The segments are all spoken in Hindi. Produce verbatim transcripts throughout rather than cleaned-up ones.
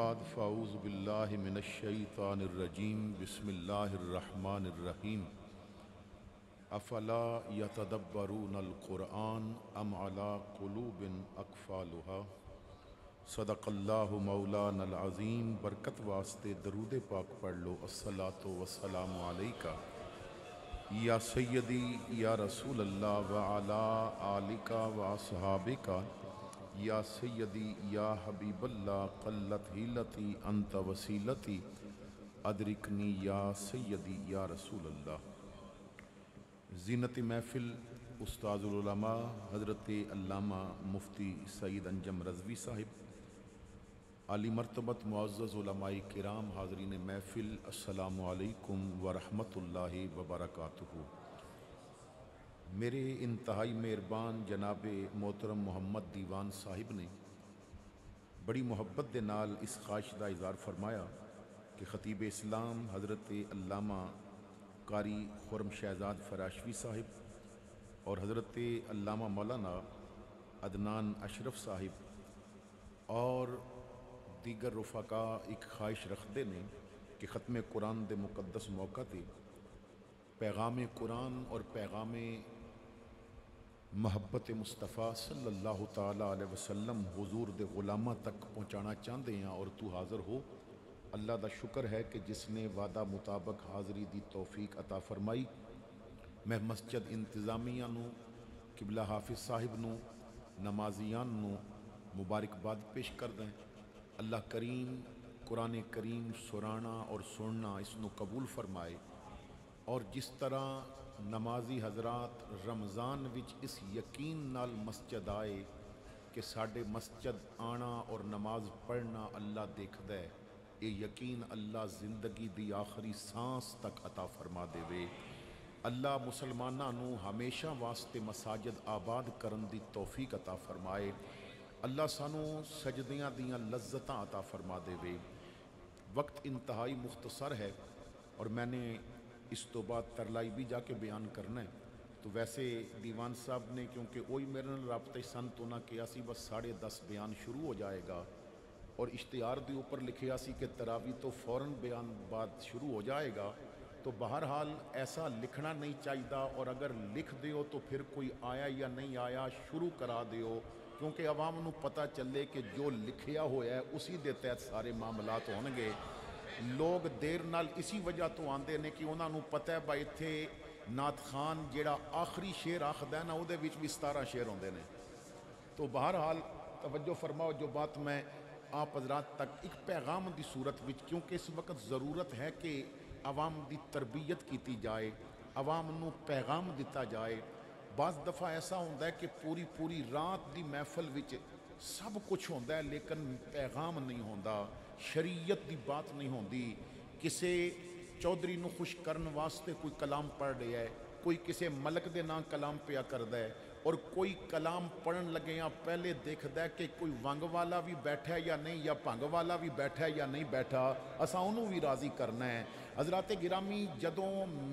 बाद फ़ाऊज़ बिल्लाहि मिनश्शैतानिर्रजीम बिस्मिल्लाहिर्रहमानिर्रहीम अफ़ला यतदब्बरूनल कुरान अम अला कुलूबिन अक़फ़ालुहा। सदक़ल्लाहु मौलाना अज़ीम। बरकत वास्ते दरूद पाक पढ़ लो। अस्सलातो वस्सलामु अलैका या सैयदी या रसूल अल्लाह व अला आलिका व असहाबिका या सैयदी या हबीबल्ला क़ल्लत हिलती अंत वसीलती अदरिकनी या सैयदी या रसूल अल्लाह। ज़ीनत महफ़िल उस्तादुल उलमा हज़रत अल्लामा मुफ्ती सैयद अंजम रज़वी साहिब, आली मरतबत मुअज़्ज़ज़ उलमाए किराम, हाज़रीन महफ़िल, अस्सलामु अलैकुम व रहमतुल्लाहि व बरकातुहू। मेरे इंतहाई मेहरबान जनाब मोहतरम मुहम्मद दीवान साहिब ने बड़ी मुहब्बत दे नाल इस ख्वाहिश दा इज़हार फरमाया कि ख़तीब इस्लाम हज़रत अल्लामा कारी खुरम शहज़ाद फराशवी साहिब और हज़रत अल्लामा मौलाना अदनान अशरफ़ साहिब और दीगर रुफ़का एक ख्वाहिश रखते ने कि ख़त्म कुरान दे मुकद्दस मौका थे पैगाम कुरान और पैगाम महब्बत मुस्तफ़ा सल्लल्लाहु ताला अलैहि वसल्लम हुजूर दे गुलामा तक पहुँचाना चाहते हैं और तू हाज़िर हो। अल्लाह दा शुक्र है कि जिसने वादा मुताबक हाज़री दी तौफीक अता फरमाई। मैं मस्जिद इंतज़ामिया नू, किबला हाफिज़ साहिब नू, नमाजियान नू मुबारकबाद पेश कर दें। अल्लाह करीम कुरान करीम सुराना और सुनना इसनू कबूल फरमाए। और जिस तरह नमाजी हजरात रमज़ान विच इस यकीन नाल मस्जिद आए कि साढ़े मस्जिद आना और नमाज पढ़ना अल्लाह देखदा है, ये यकीन अल्लाह जिंदगी दी आखिरी सांस तक अता फरमा देवे। अल्लाह मुसलमाना नू हमेशा वास्ते मसाजिद आबाद करन दी तौफीक अता फरमाए। अल्लाह सानू सजदियाँ दियाँ लज्जतां अता फरमा देवे। वक्त इंतहाई मुख्तसर है और मैंने इस तो बाद तरलाई भी जाके बयान करना है, तो वैसे दीवान साहब ने क्योंकि वही मेरे नाल रबते सन तो ना किया सी, बस साढ़े दस बयान शुरू हो जाएगा और इश्तिहार के उपर लिखा सी कि तरावी तो फौरन बयान बाद शुरू हो जाएगा। तो बहरहाल ऐसा लिखना नहीं चाहिए और अगर लिख दो तो फिर कोई आया या नहीं आया शुरू करा दो, क्योंकि आवाम नू पता चले कि जो लिखिया होया है उसी दे तहत सारे मामलात होंगे। लोग देर नाल इसी वजह तो आंदे ने कि उन्होंने पता है भाई इत्थे नात खान जिहड़ा आखिरी शेर आखदा ना उहदे विच भी सतारह शेर आंदे ने। तो बहरहाल तवज्जो फरमाओ, जो बात मैं आप हजरात तक एक पैगाम की सूरत में, क्योंकि इस वक्त ज़रूरत है कि आवाम की तरबियत की जाए, आवाम नू पैगाम दिता जाए। बस दफ़ा ऐसा होंदा है कि पूरी पूरी रात की महफल विच सब कुछ होंदा है लेकिन पैगाम नहीं होंदा, शरीयत की बात नहीं होंदी। किसी चौधरी नू खुश करन वास्ते कोई कलाम पढ़ रहा है, कोई किसी मलक दे नाम कलाम पिया करदा है और कोई कलाम पढ़न लगे या पहले देखदा है कि कोई वंग वाला भी बैठा है या नहीं, या भंग वाला भी बैठा है या नहीं बैठा, असां उन्हों भी राज़ी करना है। हज़रात गिरामी जदों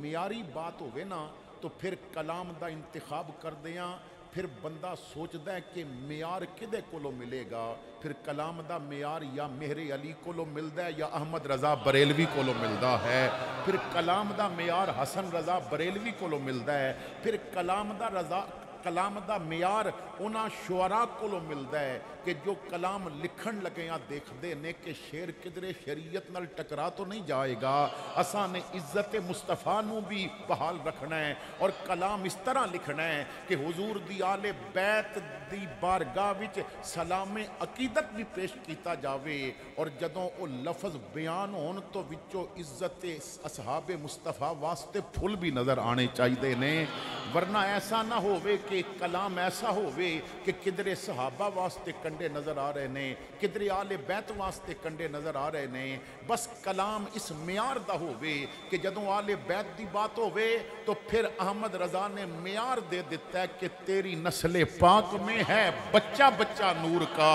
मियारी बात होवे ना तो फिर कलाम दा इंतखाब करदे आ, फिर बंदा सोचदा है कि मियार किदे कोलों मिलेगा, फिर कलाम दा मियार या मेहरे अली कोलों मिलदा है या अहमद रजा बरेलवी कोलों मिलदा है, फिर कलाम दा मियार हसन रजा बरेलवी कोलों मिलदा है, फिर कलाम दा रजा कलाम दा मियार उन्हां शुअरा कोलों मिलदा है कि जो कलाम लिखण लगे आ देखदे ने कि शेर किधरे शरीयत नाल टकरा तो नहीं जाएगा। असां ने इज़्ज़त मुस्तफ़ा नू भी बहाल रखना है और कलाम इस तरह लिखना है कि हुजूर दी आले बैत दी बारगाह विच सलामे अकीदत भी पेश किया जावे और जदों वो लफज बयान होन तो विचों इज़्ज़त असहाबे मुस्तफ़ा वास्ते फुल भी नज़र आने चाहिए ने, वरना ऐसा ना होवे कि कलाम ऐसा होवे कि किधरे सहाबा वास्ते कंडे नज़र आ रहे ने, किधरे आले बैत वास्ते कंडे नज़र आ रहे ने। बस कलाम इस मियार दा होवे कि जदों आले बैत दी बात होवे तो फिर अहमद रजा ने मियार दे दिता है कि तेरी नस्ले पाक में है बच्चा बच्चा नूर का,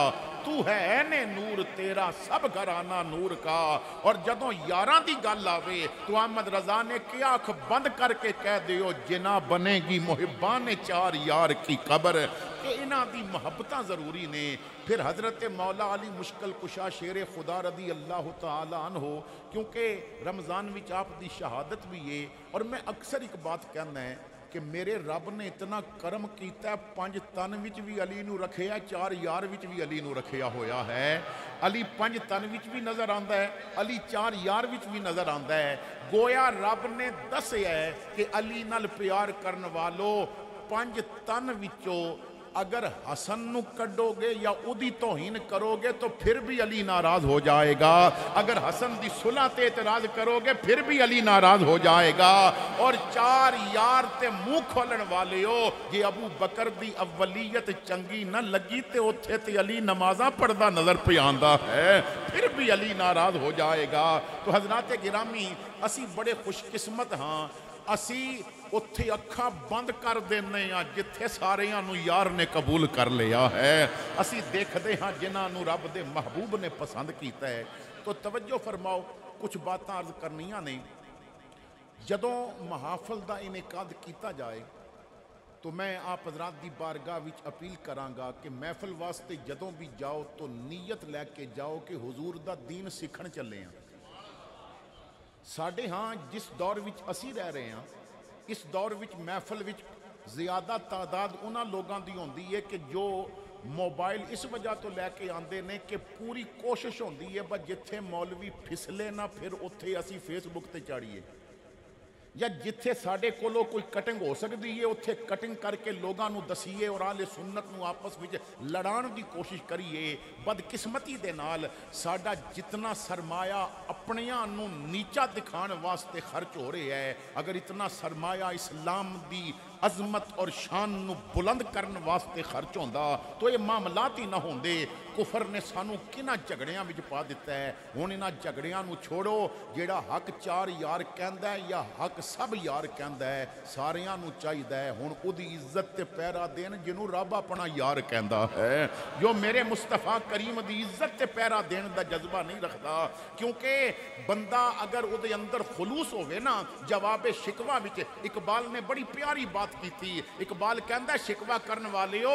तू है ऐने नूर तेरा सब घराना नूर का। और जदों यारां दी गल आवे तो अहमद रजा ने क्या आँख बंद करके कह दियो जिना बनेगी मुहिब्बाने चार यार की कबर, कि इन्हां दी मुहब्बतां जरूरी ने। फिर हज़रत मौला अली मुश्किल कुशा शेर खुदा रदी अल्लाह तआला अन्हो, क्योंकि रमज़ान विच आप दी शहादत भी है। और मैं अक्सर एक बात कहना है कि मेरे रब ने इतना करम किया, पंज तन विच भी अली नू रखिया, चार यार विच भी अली नू रखिया होया है। अली पंज तन विच भी नज़र आंदा है, अली चार यार विच भी नज़र आंदा है। गोया रब ने दसिया है कि अली नाल प्यार करन वालों, पंज तन विचों अगर हसन नू कड्डोगे या उदी तोहीन करोगे तो फिर भी अली नाराज़ हो जाएगा। अगर हसन दी सुलह ते एतराज़ करोगे फिर भी अली नाराज़ हो जाएगा। और चार यार ते मुँह खोलन वाले हो, जे अबू बकर दी अवलीयत चंगी ना लगी ते उत्थे ते अली नमाज़ा पढ़दा नज़र पे आंदा है, फिर भी अली नाराज़ हो जाएगा। तो हजरात गिरामी, असी बड़े खुशकिस्मत हाँ, असी उत्थे अखा बंद कर देने हाँ जिथे सारिया नू यार ने कबूल कर लिया है। असी देखते हाँ जिन्होंने रब दे महबूब ने पसंद किया है। तो तवज्जो फरमाओ, कुछ बात अर्ज करनिया ने। जदों महाफल का इनेकाद किया जाए तो मैं आप हज़रात दी बारगाह विच अपील कराँगा कि महफल वास्ते जदों भी जाओ तो नीयत लैके जाओ कि हुजूर दा दीन सीखण चले हाँ। साढ़े हाँ जिस दौर विच असी रह रहे हाँ, इस दौर विच महफल विच ज़्यादा तादाद उन्हां लोगों की होंदी है कि जो मोबाइल इस वजह तो लैके आते हैं कि पूरी कोशिश होंदी है बस जिथे मौलवी फिसले ना फिर उत्थे असी फेसबुक ते चाड़िए, या जिथे साढ़े कोलों कोई कटिंग हो सकती है उत्थे कटिंग करके लोगों को दसीए और आले सुन्नत को आपस में लड़ाने की कोशिश करिए। बदकिस्मती दे नाल साडा जितना सरमाया अपनियां नू नीचा दिखाने वास्ते खर्च हो रहा है, अगर इतना सरमाया इस्लाम दी अजमत और शान नू बुलंद करने वास्ते खर्च होंदा तो ये मामलात ही ना होंदे। कुफर ने सानू किन्ना झगड़ियां विच पा दिता है। हुण इन्हां झगड़ियां नू छोड़ो, जिहड़ा हक चार यार कहंदा है या हक सब यार कहंदा है, सारियां नू चाहीदा है हुण उहदी इज्जत ते पैरा देण जिन्हूं रब अपना यार कहंदा है। जो मेरे मुस्तफा करीम दी इज्जत ते पैरा देण दा जज्बा नहीं रखदा, क्योंकि बंदा अगर उहदे अंदर खलूस होवे ना। जवाब शिकवा विच इकबाल ने बड़ी प्यारी बात की थी। इकबाल कहंदा, शिकवा करन वालेओ,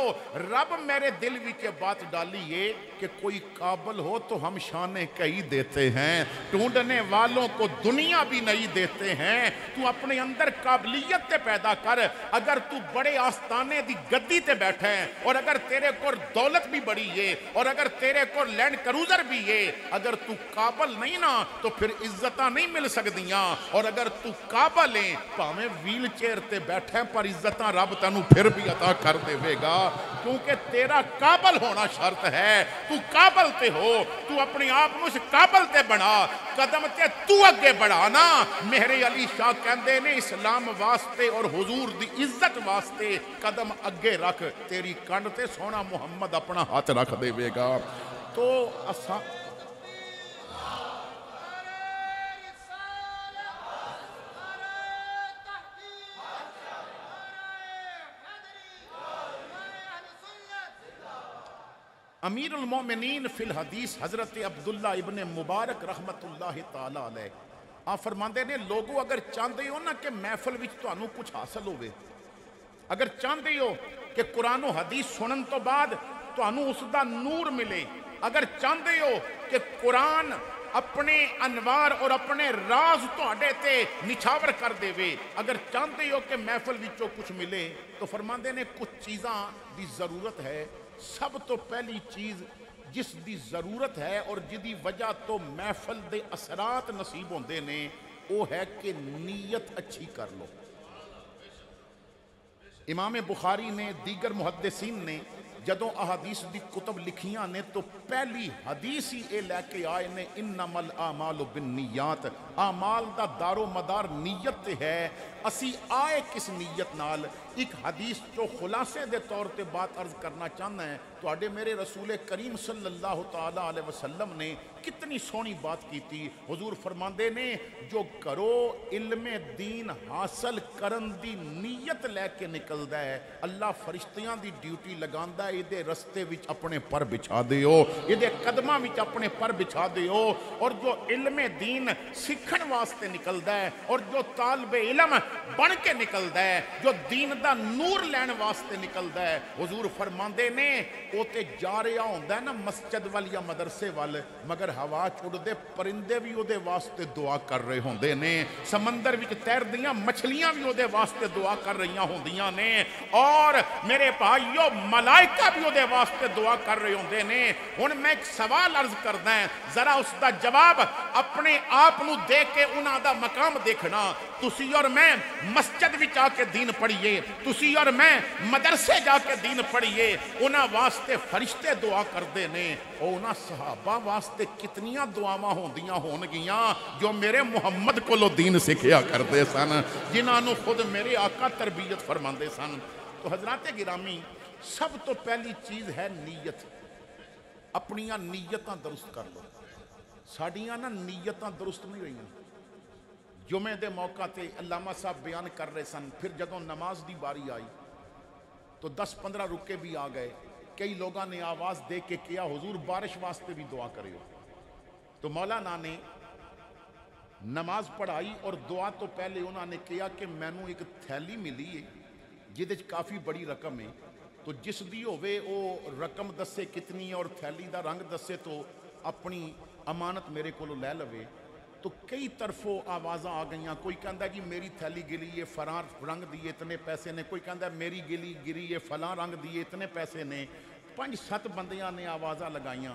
रब मेरे दिल विच बात डाली है कि कोई काबिल हो तो हम शाने कई देते हैं, ढूंढने वालों को दुनिया भी नहीं देते हैं। तू अपने अंदर काबिलियत ते पैदा कर। अगर तू बड़े आस्ताने दी गद्दी ते बैठा है और अगर तेरे को दौलत भी बड़ी है और अगर तेरे को लैंड क्रूजर भी है, अगर तू काबिल नहीं ना तो फिर इज्जतां नहीं मिल सकदियां। और अगर तू काबिल है भावें व्हील चेयर ते बैठा है पर इज्जतां रब तैनूं फिर भी अता कर देगा, क्योंकि तेरा काबिल होना शर्त है। तू काबिल ते हो, तू अपने आप नूं काबिल ते बना, कदम ते तू अगे बढ़ाना। मेरे अली शाह कहंदे ने, इस्लाम वास्ते और हुजूर दी इज्जत वास्ते कदम अगे रख, तेरी कंड ते सोना मुहम्मद अपना हाथ रख देवेगा। तो असा अमीर उल मोमिनीन फिल हदीस हज़रत अब्दुल्ला इब्ने मुबारक रहमतुल्लाह ताला अलैह आप फरमाते ने, लोगों अगर चाहते हो ना कि महफल विच तुहानू कुछ हासिल होवे, अगर चाहते हो कि कुरानो हदीस सुनन तो बाद तुहानू उसदा नूर मिले, अगर चाहते हो कि कुरान अपने अनवार और अपने राज तुहाडे ते निछावर कर देवे, अगर चाहते हो कि महफल विचों कुछ मिले, तो फरमाते ने कुछ चीज़ां दी जरूरत है। सब तो पहली चीज़ जिस दी जरूरत है और जिदी वजह तो महफल दे असरात नसीब होंदे ने, वो है कि नीयत अच्छी कर लो। इमाम बुखारी ने, दीगर मुहद्दिसीन ने जदों अहादीस दी कुतब लिखियां ने तो पहली हदीस ही ये लैके आए ने, इन्नमल आमालु बिन्नियात, आमाल दा दारो मदार नीयत है। असी आए किस नीयत नाल। एक हदीस तो खुलासे दे तौर पर बात अर्ज करना चाहना है। तो मेरे रसूल करीम सल्लल्लाहु ताला अलैहि वसल्लम ने कितनी सोहनी बात की थी। हुजूर फरमांदे ने, जो करो इल्मे दीन हासिल करन दी नीयत लैके निकलदा है, अल्लाह फरिश्तियां दी ड्यूटी लगांदा है, इहदे रस्ते विच अपने पर बिछा दिओ, इहदे कदमां विच अपने पर बिछा दिओ। और जो इल्मे दीन सीखण वास्ते निकलदा है और जो तालिब इल्म बन के निकलदा है, जो दीन जिहड़ा नूर लैण वास्ते निकलदा है। हुजूर फरमांदे ने ओ ते जा रहा होंदा है ना मस्जिद वाल या मदरसे वाल, मगर हवा छुड़दे परिंदे भी उहदे वास्ते दुआ कर रहे होंदे ने, समंदर विच तैरदियां मछलियां भी उहदे वास्ते दुआ कर रही होंदियां ने, और मेरे भाईओ मलाइका भी उहदे वास्ते दुआ कर रहे होंदे ने। हुण मैं एक सवाल अर्ज करदा जरा उसका जवाब अपने आप नूं दे के उन्हां दा मकाम देखना। तुसी और मैं मस्जिद विच आके दीन पढ़िए, तुसी और मैं मदरसे जाके दीन पढ़िए, उन्हां वास्ते फरिश्ते दुआ करते ने, उन्हां सहाबा वास्ते कितनियां दुआवां होंदियां होणगियां जो मेरे मुहम्मद कोलों दीन सिखिया करते सन, जिन्हां नूं खुद मेरे आका तरबीयत फरमाते सन। तो हजरात गिरामी, सब तो पहली चीज़ है नीयत। अपनियां नीयतां दुरुस्त कर लो। साड़ियां ना नीयतां दुरुस्त नहीं रही। जुमे के मौका ते अल्लामा साहब बयान कर रहे सन, फिर जदों नमाज की बारी आई तो दस पंद्रह रुके भी आ गए। कई लोगों ने आवाज़ दे के किया हुजूर बारिश वास्ते भी दुआ करो, तो मौलाना ने नमाज पढ़ाई और दुआ तो पहले उन्होंने किया कि मैनू एक थैली मिली है जिहदे च काफ़ी बड़ी रकम है, तो जिस दी होवे वो रकम दसे कितनी और थैली का रंग दसे तो अपनी अमानत मेरे को लै लवे। तो कई तरफों आवाज़ा आ गई, कोई कहता कि मेरी थैली गिरी है फलां रंग दिए इतने पैसे ने, कोई कहता मेरी गिली गिरी है फलां रंग दिए इतने पैसे ने। पांच सत्त बंदियां ने आवाज़ा लगाइया।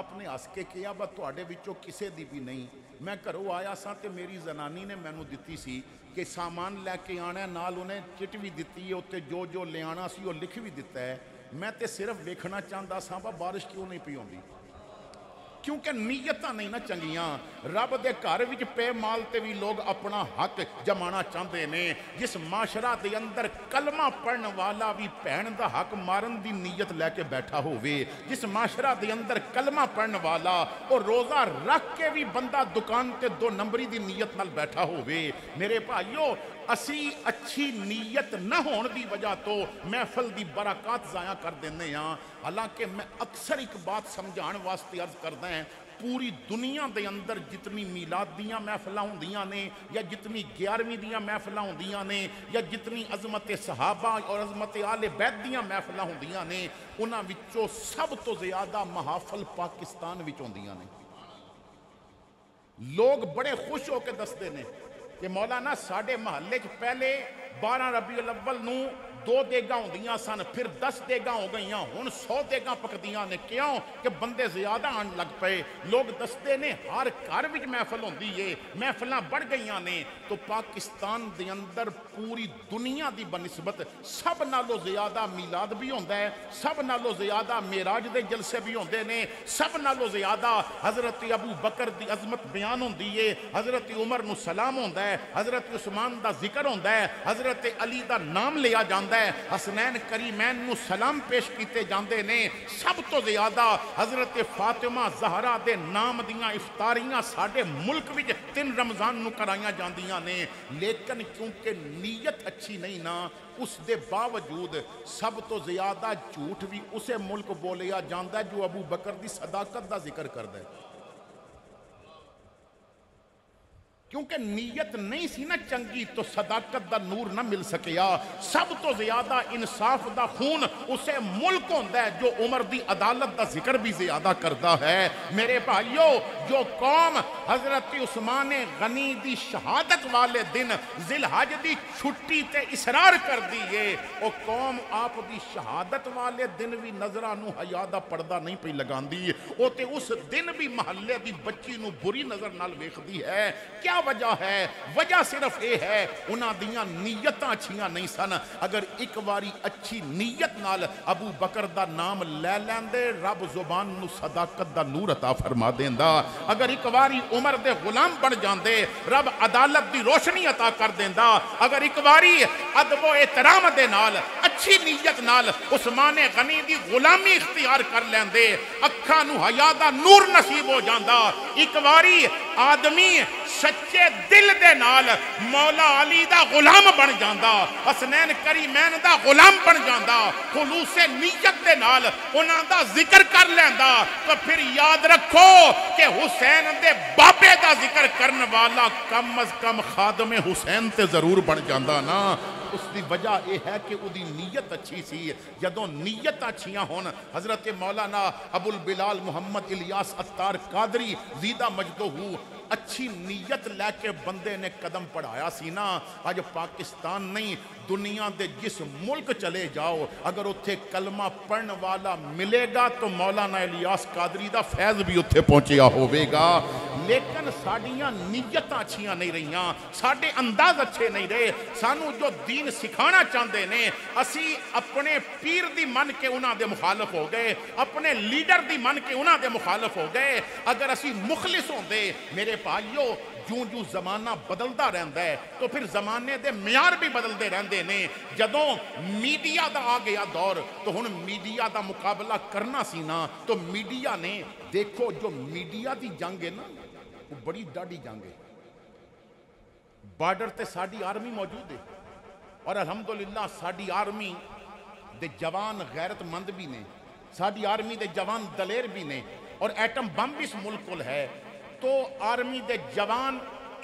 आपने हस के किया बा तुहाडे विचों किसी दी भी नहीं, मैं घरों आया सा तो मेरी जनानी ने मैनू दिती सी कि सामान लैके आना, नाल उन्हें चिट भी दिती है, उत्ते जो जो लियाना सी वो लिख भी दिता है। मैं तो सिर्फ वेखना चाहता सा बा बारिश क्यों नहीं पई आउंदी, क्योंकि नीयतां नहीं ना चंगियां। रब दे घर विच पे माल ते भी लोग अपना हक जमाना चाहते ने। जिस माशरा दे अंदर कलमा पढ़न वाला भी भैन दा हक मारन दी नीयत लैके बैठा होवे, जिस माशरा दे अंदर कलमा पढ़न वाला और रोज़ा रख के भी बंदा दुकान ते दो नंबरी दी नीयत नाल बैठा होवे, मेरे भाईओ असी अच्छी नीयत ना होने की वजह तो महफल की बराकात जाया कर देने। हालांकि मैं अक्सर एक बात समझाने वास्ते अर्ज करता है, पूरी दुनिया के अंदर जितनी मिलाद दियाँ महफिल होंदियां ने या जितनी ग्यारहवीं दियाँ महफिल होंदियां ने या जितनी अजमत सहाबा और अजमत आले बैत दियाँ महफिल होंदियां ने, उन्हां विचों सब तो ज़्यादा महाफल पाकिस्तान विच होंदियां ने। लोग बड़े खुश होकर दसते हैं कि मौलाना साढ़े महल्ले च पहले बारह रबीउल अव्वल नूं दो देगा होंदियां सन, फिर दस देगा हो गई, हुण सौ देगा पकदियां ने। क्यों कि बंदे ज्यादा आन लग पे। लोग दसते ने हर घर में महफल होंदी है, महफिलां बढ़ गई ने। तो पाकिस्तान के अंदर पूरी दुनिया की बनिस्बत सब नालों ज्यादा मिलाद भी होंदा है, सब नालों ज्यादा मेराज के जलसे भी होंदे ने, सब नालों ज्यादा हज़रत अबू बकर की अजमत बयान होंदी है, हज़रत उमर नूं सलाम होंदा है, हज़रत उस्मान का जिक्र होंदा है, हज़रत अली का नाम लिया जाता है, हसनैन करीमैन नूं सलाम पेश किए जाते ने। सब तो ज्यादा हजरत फातिमा ज़हरा दे नाम दियां इफ्तारियां साडे मुल्क विच तीन रमज़ान नूं कराईयां जांदियां ने। लेकिन क्योंकि नीयत अच्छी नहीं ना, उस दे बावजूद सब तो ज्यादा झूठ भी उसे मुल्क बोलिया जाता है जो अबू बकर की सदाकत का जिक्र करता है, क्योंकि नीयत नहीं सी ना चंगी तो सदाकत का नूर ना मिल सकिया। सब तो ज्यादा इंसाफ का खून उसे मुल्क होंदा है जो उमर की अदालत का जिक्र भी ज्यादा करता है। मेरे भाइयों, जो कौम हजरत उस्मान गनी की शहादत वाले दिन जिलहज की छुट्टी ते इसरार कर दी है, वो कौम आप की शहादत वाले दिन भी नजरां नूं हया दा पर्दा नहीं पई लगांदी। वो ते उस दिन भी महल्ले की बच्ची नूं बुरी नज़र नाल वेखदी है। क्या वजह है? वजह सिर्फ यह है उन्हां दियां नीयतां अच्छियां नहीं सन। अगर एक बारी अच्छी नीयत नाल अबू बकर दा नाम लै लैंदे, रब जुबान नूं सदाकत दा नूर अता फरमा देंदा। अगर एक बारी उमर दे गुलाम बन जांदे, रब अदालत दी रोशनी अता कर देंदा। अगर एक बारी अदबो एहतराम दे नाल अच्छी नीयत नाल उस्मान गनी दी गुलामी इख्तियार कर लैंदे, अखां नूं हया दा नूर नसीब हो जांदा। एक बारी आदमी सच्चे दिल दे नाल मौला अली दा गुलाम बन जांदा, हसनैन करीमैन दा गुलाम बन जांदा, खुलूसे नीयत दे नाल उन्हां दा जिक्र कर लैंदा। तो फिर याद रखो कि हुसैन दे बाबे दा जिक्र करन वाला कम अज कम खादमे हुसैन ते जरूर बन जांदा ना। उसकी वजह यह है कि उसकी नीयत अच्छी सी। जदों नीयत अच्छियाँ होन हज़रत मौलाना अबुल बिल्ल मुहम्मद इलियास अत्तार कादरी जीदा मजदो हू अच्छी नीयत लैके बंदे ने कदम बढ़ाया सी ना। अज पाकिस्तान नहीं दुनिया के जिस मुल्क चले जाओ अगर उत्थे कलमा पढ़न वाला मिलेगा तो मौलाना इलियास कादरी का फैज़ भी उत्थे पहुँचया होगा। लेकिन साड़ियाँ नीयत अच्छियाँ नहीं रही, साडे अंदाज अच्छे नहीं रहे, सानू जो दीन सिखाना चाहते ने असी अपने पीर दी मन के उन्होंने दे मुखालफ हो गए, अपने लीडर दी मन के उन्होंने दे मुखालफ हो गए। अगर असी मुखलिस होंदे मेरे भाईओ जूं जूं जमाना बदलता रहता है तो फिर जमाने के म्यार भी बदलते रहते हैं। जदों मीडिया का आ गया दौर तो हुण मीडिया का मुकाबला करना सी ना, तो मीडिया ने देखो जो मीडिया की जंग है ना वो बड़ी डाढ़ी जंग है। बार्डर ते साड़ी आर्मी मौजूद है और अलहमदुलिल्लाह साड़ी आर्मी दे जवान गैरतमंद भी ने, साड़ी आर्मी दे जवान दलेर भी ने और एटम बम भी इस मुल्क कोल है। तो आर्मी दे जवान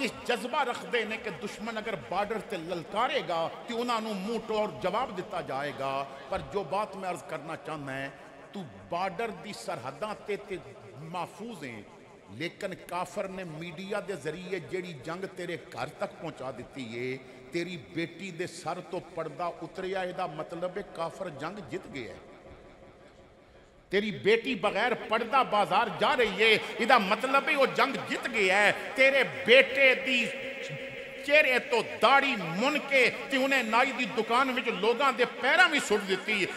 इस जज्बा रखते हैं कि दुश्मन अगर बार्डर से ललकारेगा तो उन्होंने मुँह तोड़ जवाब दिता जाएगा। पर जो बात मैं अर्ज करना चाहना है तू बार्डर की सरहदा ते, ते महफूज है, लेकिन काफर ने मीडिया के जरिए जिहड़ी जंग तेरे घर तक पहुँचा दी है, तेरी बेटी के सर तो पर्दा उतरिया, इसदा मतलब है काफर जंग जीत गया। तेरी बेटी बगैर पर्दा बाजार जा रही है, इसदा मतलब है वो जंग जीत गया है। तेरे बेटे दी चेहरे तो दाढ़ी मुन के ते उन्हें नाई दी दुकान में लोगों के पैरों में सुट दी,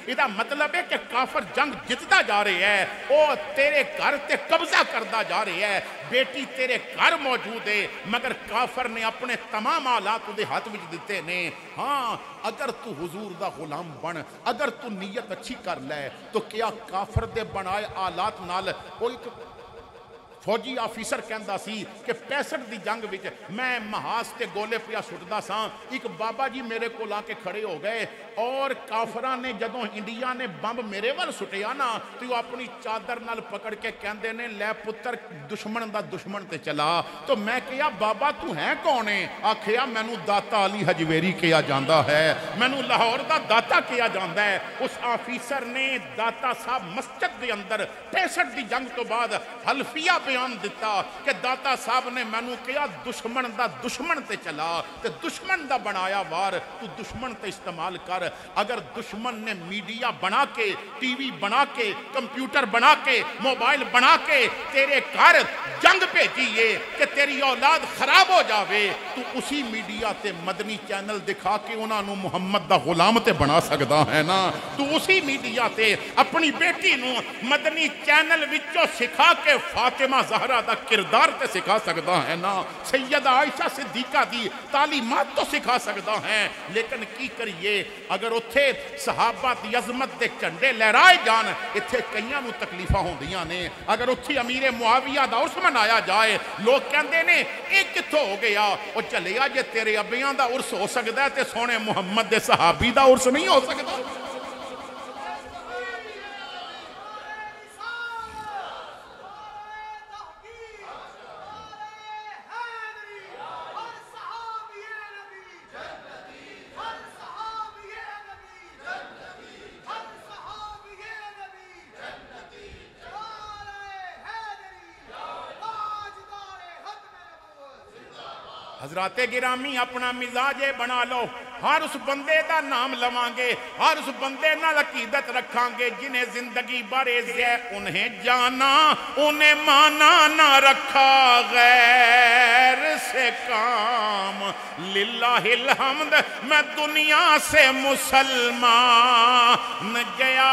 इसका मतलब है कि काफर जंग जितता जा रहा है, वो तेरे घर ते कब्जा करता जा रहा है। बेटी तेरे घर मौजूद है मगर काफर ने अपने तमाम हालात उसके हाथ में दिते ने। हाँ, अगर तू हुजूर दा गुलाम बन, अगर तू नीयत अच्छी कर लै तो क्या काफर दे बनाए हालात नाल कोई फौजी ऑफिसर कहता सी कि पैंसठ की जंग विच मैं महाज से गोले पिया सुटदा सां, एक बाबा जी मेरे को आके खड़े हो गए और काफरा ने जदों इंडिया ने बंब मेरे वाल सुटिया ना तो अपनी चादर नाल पकड़ के कहते ने लै पुत्र दुश्मन दा दुश्मन ते चला। तो मैं कहा बाबा तू है कौन है? आखिया मैनू दाता अली हजवेरी कहा जाता है, मैनू लाहौर का दाता कहा जाता है। उस ऑफिसर ने दाता साहब मस्जिद के अंदर पैंसठ की जंग तो बाद हल्फिया बयान दिता कि दाता साहब ने मैनू कहा दुश्मन दा दुश्मन ते चला ते दुश्मन दा बनाया वार तू दुश्मन ते इस्तेमाल कर। अगर दुश्मन ने मीडिया बना के, टीवी बना के, कंप्यूटर बना के, मोबाइल बना के तेरे घर जंग भेजी है कि तेरी औलाद खराब हो जावे, तू उसी मीडिया ते मदनी चैनल दिखा के उन्होंने मुहम्मद दा गुलाम ते बना सकदा है ना। तू उसी मीडिया ते अपनी बेटी नू मदनी चैनल विचों सिखा के फातिमा ज़हरा दा किरदार ते सिखा सकता है ना, सैयदा आयशा सिद्दीका दी तालीमात तो सिखा सकता है। लेकिन की करिए अगर उत्थे सहाबा दी अजमत दे झंडे लहराए जान इत्थे कईयां नूं तकलीफां होंदियां ने। अगर उत्थे अमीरे मुआविया दा उर्स मनाया जाए लोग कहंदे ने इह कित्थों हो गया, और चलेया जे तेरे अब्बियां दा उर्स हो सकदा है ते सोहणे मुहम्मद दे सहाबी दा उर्स नहीं हो सकदा। हज़राते गिरामी अपना मिजाज बना लो, हर उस बंदे का नाम लवांगे, हर उस बंदे नाल अकीदत रखांगे जिन्हें जिंदगी बारे जय उन्हें जाना उन्हें माना ना रखा गैर से काम लिल्लाहिल हम्द मैं दुनिया से मुसलमान गया।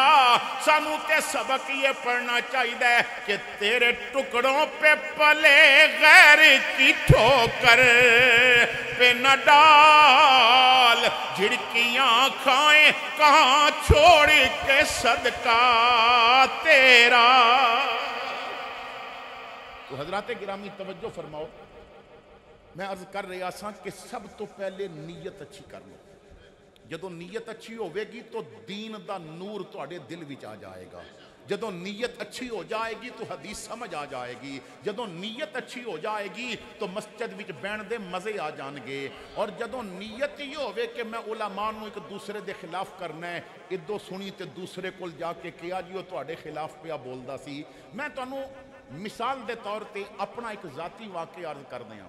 सानू ते सबक ये पढ़ना चाहिए कि तेरे टुकड़ों पे पले गैर की ठोकर पे न डाल झिड़कियां खाए कहाँ छोड़ के सदका तेरा। तो हजराते गिरामी तवज्जो फरमाओ, मैं अर्ज कर रहा सा कि सब तो पहले नीयत अच्छी कर लो। जदों नीयत अच्छी होगी तो दीन का नूर तुहाडे दिल विच आ जाएगा। जदों नीयत अच्छी हो जाएगी तो हदीस समझ आ जाएगी, जदों नीयत अच्छी हो जाएगी तो मस्जिद विच बैण दे मज़े आ जाएंगे। और जदों नीयत ही होवे कि मैं उलमा नूं एक दूसरे के खिलाफ करना है, इदों सुनी तो दूसरे को जाके किया जी वो तुहाडे खिलाफ पिया बोलदा सी। मैं तुहानूं मिसाल के तौर पर अपना एक जाती वाक़या अर्ज कर दियां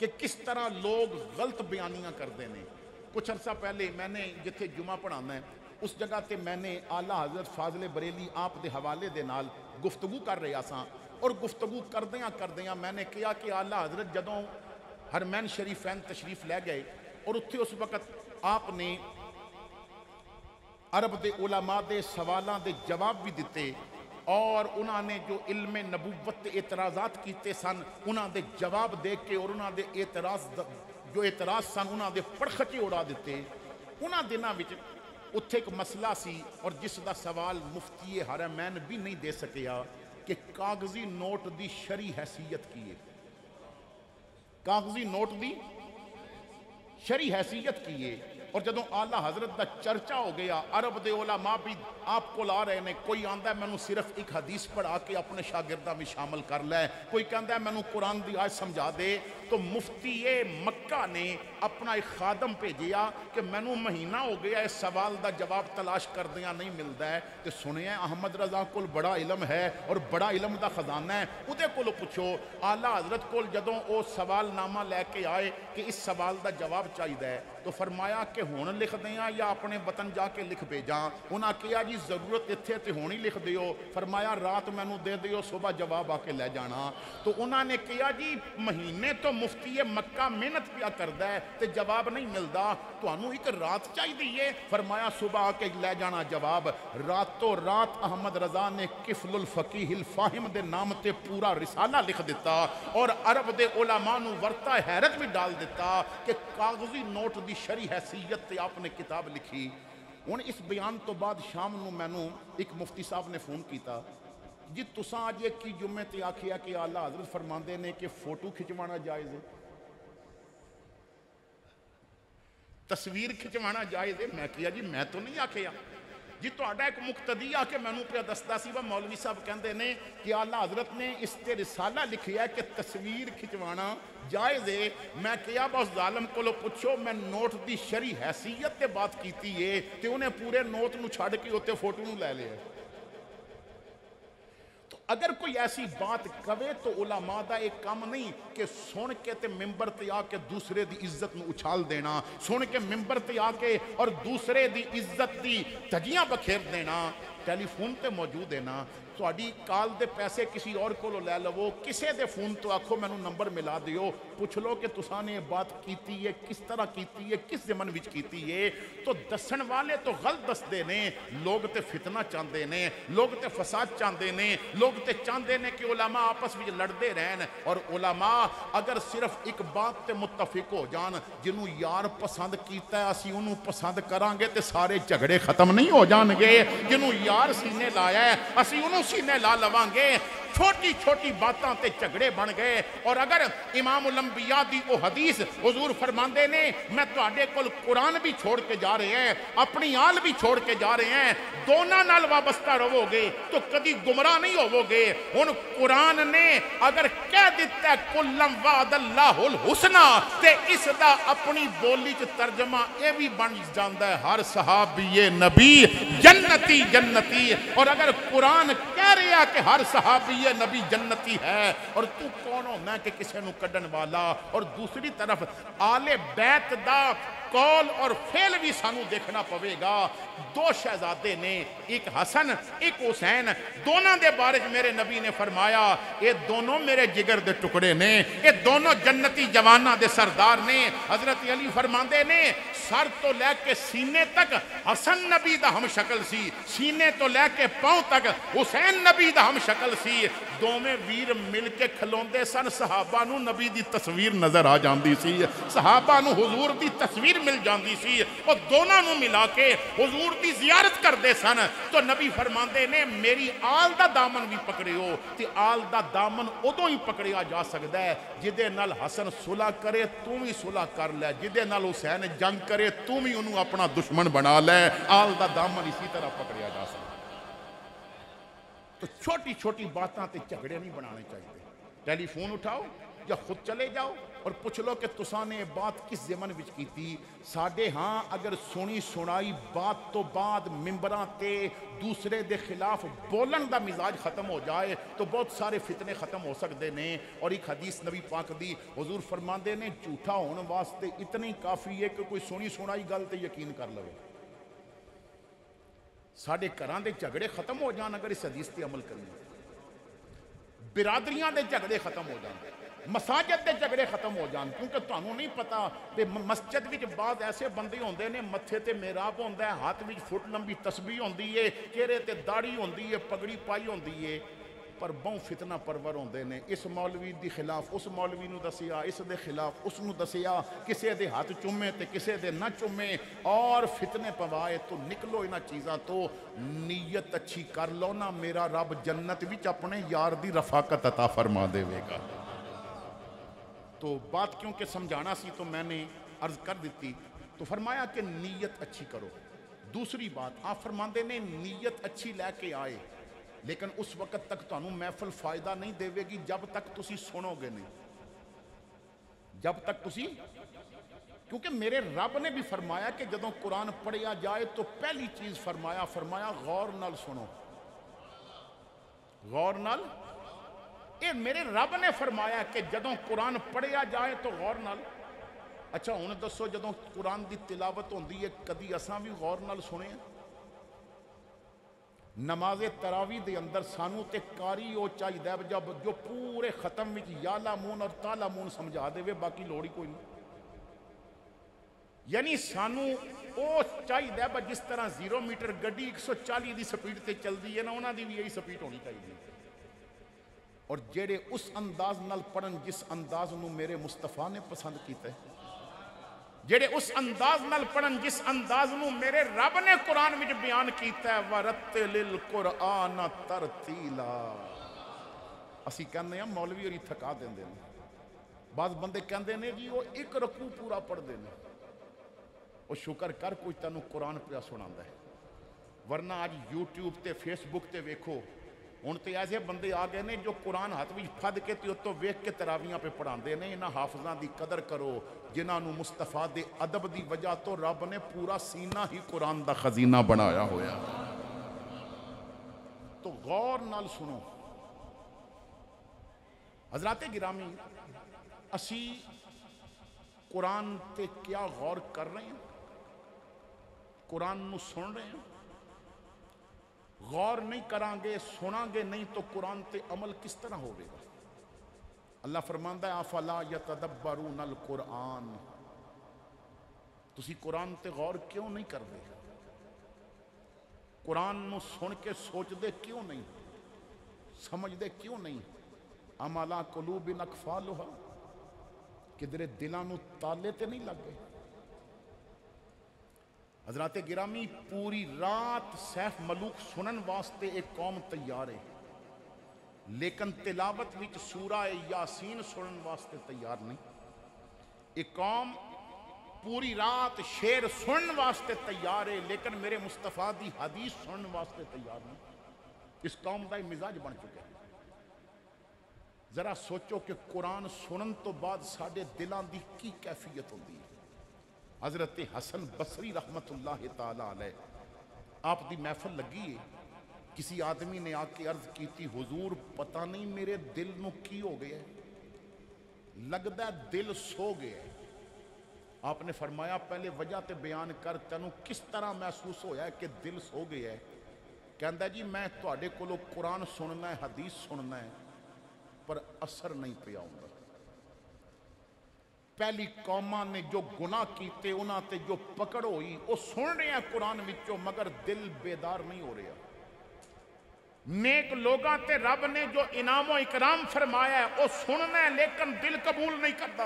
कि किस तरह लोग गलत बयानियां करते हैं। कुछ अर्सा पहले मैंने जिथे जुमा पढ़ाना है उस जगह पर मैंने आला हज़रत फाजिले बरेली आप दे हवाले दे नाल गुफ्तगू कर रहा सा और गुफ्तगू करदियाँ करदियाँ मैंने कहा कि आला हज़रत जदों हरमैन शरीफैन तशरीफ लै गए और उत्थे उस वक़्त आपने अरब दे उलमा दे सवालों के जवाब भी दिते और उन्होंने जो इल्म नबूवत एतराज़ात किए सन उन्होंने जवाब दे के और उन्होंने एतराज़ जो एतराज़ सन उन्होंने पड़खचे उड़ा दिते। उन्होंने दिनों में उत्थे एक मसला सी और जिसका सवाल मुफ्ती हरमैन भी नहीं दे सकिया कि कागजी नोट की शरी हैसीयत की है, कागजी नोट की शरी हैसीयत की है। और जदों आला हजरत का चर्चा हो गया अरब दे उलमा भी आप को ला रहे हैं, कोई आंदा मैनू सिर्फ एक हदीस पढ़ा के अपने शागिर्दा में शामिल कर लै, कोई कहता है मैनू कुरान की आयत समझा दे। तो मुफ्ती मक्का ने अपना एक खादम भेजिया कि मैनू महीना हो गया इस सवाल का जवाब तलाश करदियाँ नहीं मिलता है, तो सुनिया अहमद रजा को बड़ा इलम है और बड़ा इलम का खजाना है, उहदे कोलों पुछो। आला हजरत को जदों वो सवालनामा लैके आए कि इस सवाल का जवाब चाहिए तो फरमाया कि हुण लिख दें या अपने वतन जाके लिख भेजा। उन्हें कहा जी जरूरत इत्थे ते हुण ही लिख दिओ। फरमाया रात मैनू दे दिओ सुबह जवाब आके लै जाना। तो उन्होंने कहा जी महीने तो मुफ्ती है मक्का मेहनत पिया करदा है ते जवाब नहीं मिलता, तुहानू एक रात चाहिदी है। फरमाया सुबह आके लै जाना जवाब। रातों रात अहमद रजा ने किफलुल फकीहिल फाहिम दे नाम ते पूरा रिसाला लिख दिता और अरब दे उलमा नू वरता हैरत भी डाल दिता कि कागजी नोट दी शरी हैसीयत ते आपने किताब लिखी। हूँ इस बयान तो बाद शाम को मैनू एक मुफ्ती साहब ने फोन किया जी तुसा अज की जुम्मे ते आखिया कि आला हजरत फरमाते ने कि फोटो खिंचवाना जायज़ है, तस्वीर खिंचवाना जायज़ है। मैं किया जी मैं तो नहीं आखिया जी, तुहाडा एक मुक्तदी आ के मैनू पिया दसदा सी वा मौलवी साहब कहते हैं कि आला हजरत ने इस ते रिसाला लिखिया कि तस्वीर खिंचवाना जायज़ है। मैं क्या बस जालम कोलो पुछो, मैं नोट की शरी हैसीयत ते बात कीती है तो उन्हें पूरे नोट नू छाड़ के उत्ते फोटो नू ले लिया। तो अगर कोई ऐसी बात कवे तो उलमा दा एक काम नहीं कि सुन के ते मिंबर ते आके दूसरे की इज्जत नू उछाल देना, सुन के मिंबर ते आके और दूसरे की इज्जत की धज्जियां बखेर देना। टेलीफोन पर मौजूद है ना, थोड़ी कॉल के पैसे किसी और को लै लवो, किसी के फोन तो आखो मैनू नंबर मिला दिओ, पूछ लो कि तुसा ने बात कीती है किस तरह कीती है, किस जमन विच कीती है। तो दसन वाले तो गलत दसते ने, लोग तो फितना चाहते ने, लोग तो फसाद चाहते ने, लोग तो चाहते ने कि उलमा आपस में लड़ते रहन। और उलमा अगर सिर्फ एक बात पर मुत्तफिक हो जान, जिन्हों यार पसंद किया असीं उन्होंने पसंद करांगे तो सारे झगड़े खत्म नहीं हो जाएंगे, जिन्हों यार सीने लाया असीं उन्होंने सीने ला लवांगे। छोटी छोटी बातों से झगड़े बन गए। और अगर इमाम उलंबिया दी वो हदीस हुजूर फरमाते ने मैं तुहाडे कोल कुरान भी छोड़ के जा रहे हैं, अपनी आल भी छोड़ के जा रहे हैं, दोनों नाल वाबस्ता रहोगे तो कभी गुमराह नहीं होवोगे। हुण कुरान ने अगर कह दिता कुल्लम वादल्लाहुल हुस्ना ते इसदा अपनी बोली च तर्जमा यह भी बन जाता है हर सहाबी नबी जन्नती जन्नती। और अगर कुरान कह रहा कि हर सहाबी ये नबी जन्नती है और तू कौन होना कि किसी को कढ़न वाला। और दूसरी तरफ आले बैत दा कौल और फेल भी सानू देखना पवेगा। दो शहजादे ने एक हसन एक हुसैन, दोनों के बारे मेरे नबी ने फरमाया ये दोनों मेरे जिगर के टुकड़े ने, ये दोनों जन्नती जवाना के सरदार ने। हजरत अली फरमाते ने सर तो लैके सीने तक हसन नबी का हम शकल सी, सीने तो लैके पाँव तक हुसैन नबी का हम शकल सी। दोवें वीर मिल के खिलाते सन, सहाबा नू नबी की तस्वीर नजर आ जाती सी, सहाबा नू हुजूर की तस्वीर मिल जाती सी। और दोनों नू मिला के हुजूर की जियारत करते सन। तो नबी फरमाते ने मेरी आल का दामन भी पकड़ियो ते आल का दामन उदों ही पकड़िया जा सकता है जिदे नाल हसन सुलह करे तू भी सुलह कर लै, जिदे नाल हुसैन जंग करे तू भी उन्होंने अपना दुश्मन बना लै। आल का दामन इसी तरह पकड़िया जा सकता। तो छोटी छोटी बातों से झगड़े नहीं बनाने चाहिए। टेलीफोन उठाओ या खुद चले जाओ और पूछ लो कि तुसा ने बात किस जमन विच की थी। साढ़े हाँ अगर सुनी सुनाई बात तो बाद मिंबरां ते दूसरे दे खिलाफ बोलन का मिजाज खत्म हो जाए तो बहुत सारे फितने खत्म हो सकते हैं। और एक हदीस नबी पाक दी हुजूर फरमाते ने झूठा होने वास्ते इतनी काफ़ी है कि कोई सुनी सुनाई गल ते यकीन कर लवे। साढ़े घरां दे झगड़े खत्म हो जान अगर इस हदीस ते अमल करिए। बिरादरियां दे झगड़े खत्म हो जाए, मसाजिद के झगड़े खत्म हो जाए, क्योंकि तुम्हें नहीं पता कि मस्जिद में बाद ऐसे बंदे होंगे ने मत्थे ते मेराब होंदा है, हाथ में फुट लंबी तस्बीह होंदी है, चेहरे ते दाढ़ी होंदी है, पगड़ी पाई होंदी है, पर बहु फितना परवर होंदे ने। इस मौलवी के खिलाफ उस मौलवी नूं दसिया, इस दे खिलाफ उसनूं दसिया, किसी के हाथ चूमे तो किसी के ना चूमे और फितने पवाए। तो निकलो इन्हां चीज़ों तो, नीयत अच्छी कर लो ना, मेरा रब जन्नत विच अपने यार दी रफाकत अता फरमा देगा। तो बात क्योंकि समझाना सी तो मैंने अर्ज कर दी। तो फरमाया कि नीयत अच्छी करो। दूसरी बात आप फरमाते ने नीयत अच्छी लैके आए, लेकिन उस वक्त तक तो महफल फायदा नहीं देगी जब तक तुसी सुनोगे नहीं, जब तक तुसी, क्योंकि मेरे रब ने भी फरमाया कि जदों कुरान पढ़िया जाए तो पहली चीज फरमाया फरमाया गौर नाल सुनो, गौर नाल। ये मेरे रब ने फरमाया कि जदों कुरान पढ़िया जाए तो गौर नाल। अच्छा हुण दसो जदों कुरान की तिलावत होंदी है कदी असां भी गौर नाल सुने? नमाज तरावी दे अंदर सानू ते कारी वो चाहिए जब जो पूरे खत्म में याला मून और ताला मून समझा देवे, बाकी लोड़ ही कोई नहीं। यानी सानू वो चाहिए जिस तरह जीरो मीटर गड्डी एक सौ चाली की स्पीड से चलती है ना, उन्होंने भी यही स्पीड होनी चाहिए। और जेड़े उस अंदाज नाल पढ़न जिस अंदाज नू मेरे मुस्तफा ने पसंद किया, जेड़े उस अंदाज नाल पढ़न जिस अंदाज नू मेरे रब ने कुरान विच बयान कीता है, वरत्तिलिल कुरान तरतीला। असी कहने हैं मौलवी और थका देंदे ने। बाद बंदे कहते हैं जी वो एक रकू पूरा पढ़ते हैं, और शुक्र कर कोई तैनू कुरान पिया सुनांदा है, वरना आज यूट्यूब ते फेसबुक ते वेखो हुण तो ऐसे बंदे आ गए ने जो कुरान हाथ में फद के तो उत्तों वेख के तरावियां पे पढ़ाते ने। इन्हां हाफजां की कदर करो जिन्होंने मुस्तफा के अदब की वजह तो रब ने पूरा सीना ही कुरान का खजीना बनाया होया। तो गौर नाल सुनो हजराते गिरामी, असी कुरान ते क्या गौर कर रहे हैं? कुरान नूं सुन रहे हैं? गौर नहीं करांगे, सुनांगे नहीं तो कुरान ते अमल किस तरह होगा? अल्लाह फरमांदा है अफला यतदब्बरूनल कुरान। तुसी कुरान ते गौर क्यों नहीं करते? कुरान नूं सुन के सोचते क्यों नहीं, समझते क्यों नहीं? अमला कुलूबिन अकफालुहा, किधरे दिलां नूं ताले ते नहीं लग गए? हजराते गिरामी पूरी रात सैफ मलूक सुनन वास्ते एक कौम तैयार है, लेकिन तिलावत विच सूरा यासीन सुनन वास्ते तैयार नहीं। एक कौम पूरी रात शेर सुनन वास्ते तैयार है, लेकिन मेरे मुस्तफा दी हदीस सुनन वास्ते तैयार नहीं। इस कौम का मिजाज बन चुका है। जरा सोचो कि कुरान सुनन तो बाद साढ़े दिलों की की कैफियत होती है। हज़रत हसन बसरी रहमतुल्लाह ताला अलैह आप दी महफल लगी है, किसी आदमी ने आके अर्ज की थी हुजूर पता नहीं मेरे दिल में की हो गया, लगता दिल सो गया। आपने फरमाया पहले वजह ते बयान कर, तेनू किस तरह महसूस होया कि दिल सो गया? कहंदा जी मैं तुहाडे कोलों कुरान सुनना है, हदीस सुनना है, पर असर नहीं पिया हुंदा। पहली कौमां ने जो गुनाह किए उन्हां ते जो पकड़ हुई वो सुन रहे हैं कुरान विचों, मगर दिल बेदार नहीं हो रहा। नेक लोगां ते रब ने जो इनामो इकराम फरमाया है वो सुनना है, लेकिन दिल कबूल नहीं करता।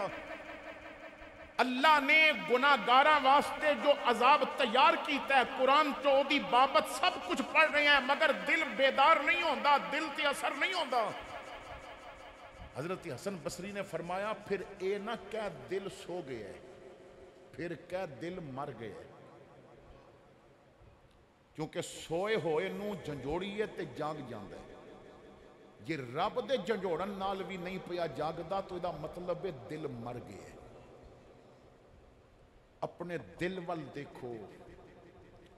अल्लाह ने गुनाहगारां वास्ते जो अजाब तैयार किया है कुरान चो ओदी बाबत सब कुछ पढ़ रहे हैं, मगर दिल बेदार नहीं होता, दिल ते असर नहीं होता। हज़रत हसन बसरी ने फरमाया फिर ए ना क्या दिल सो गया, फिर क्या दिल मर गया, क्योंकि सोए होए नूं झंझोड़िए ते जाग जांदा है। जे रब के झंझोड़न नाल भी नहीं पिया जागदा तो इसदा मतलब है दिल मर गया। अपने दिल वाल देखो।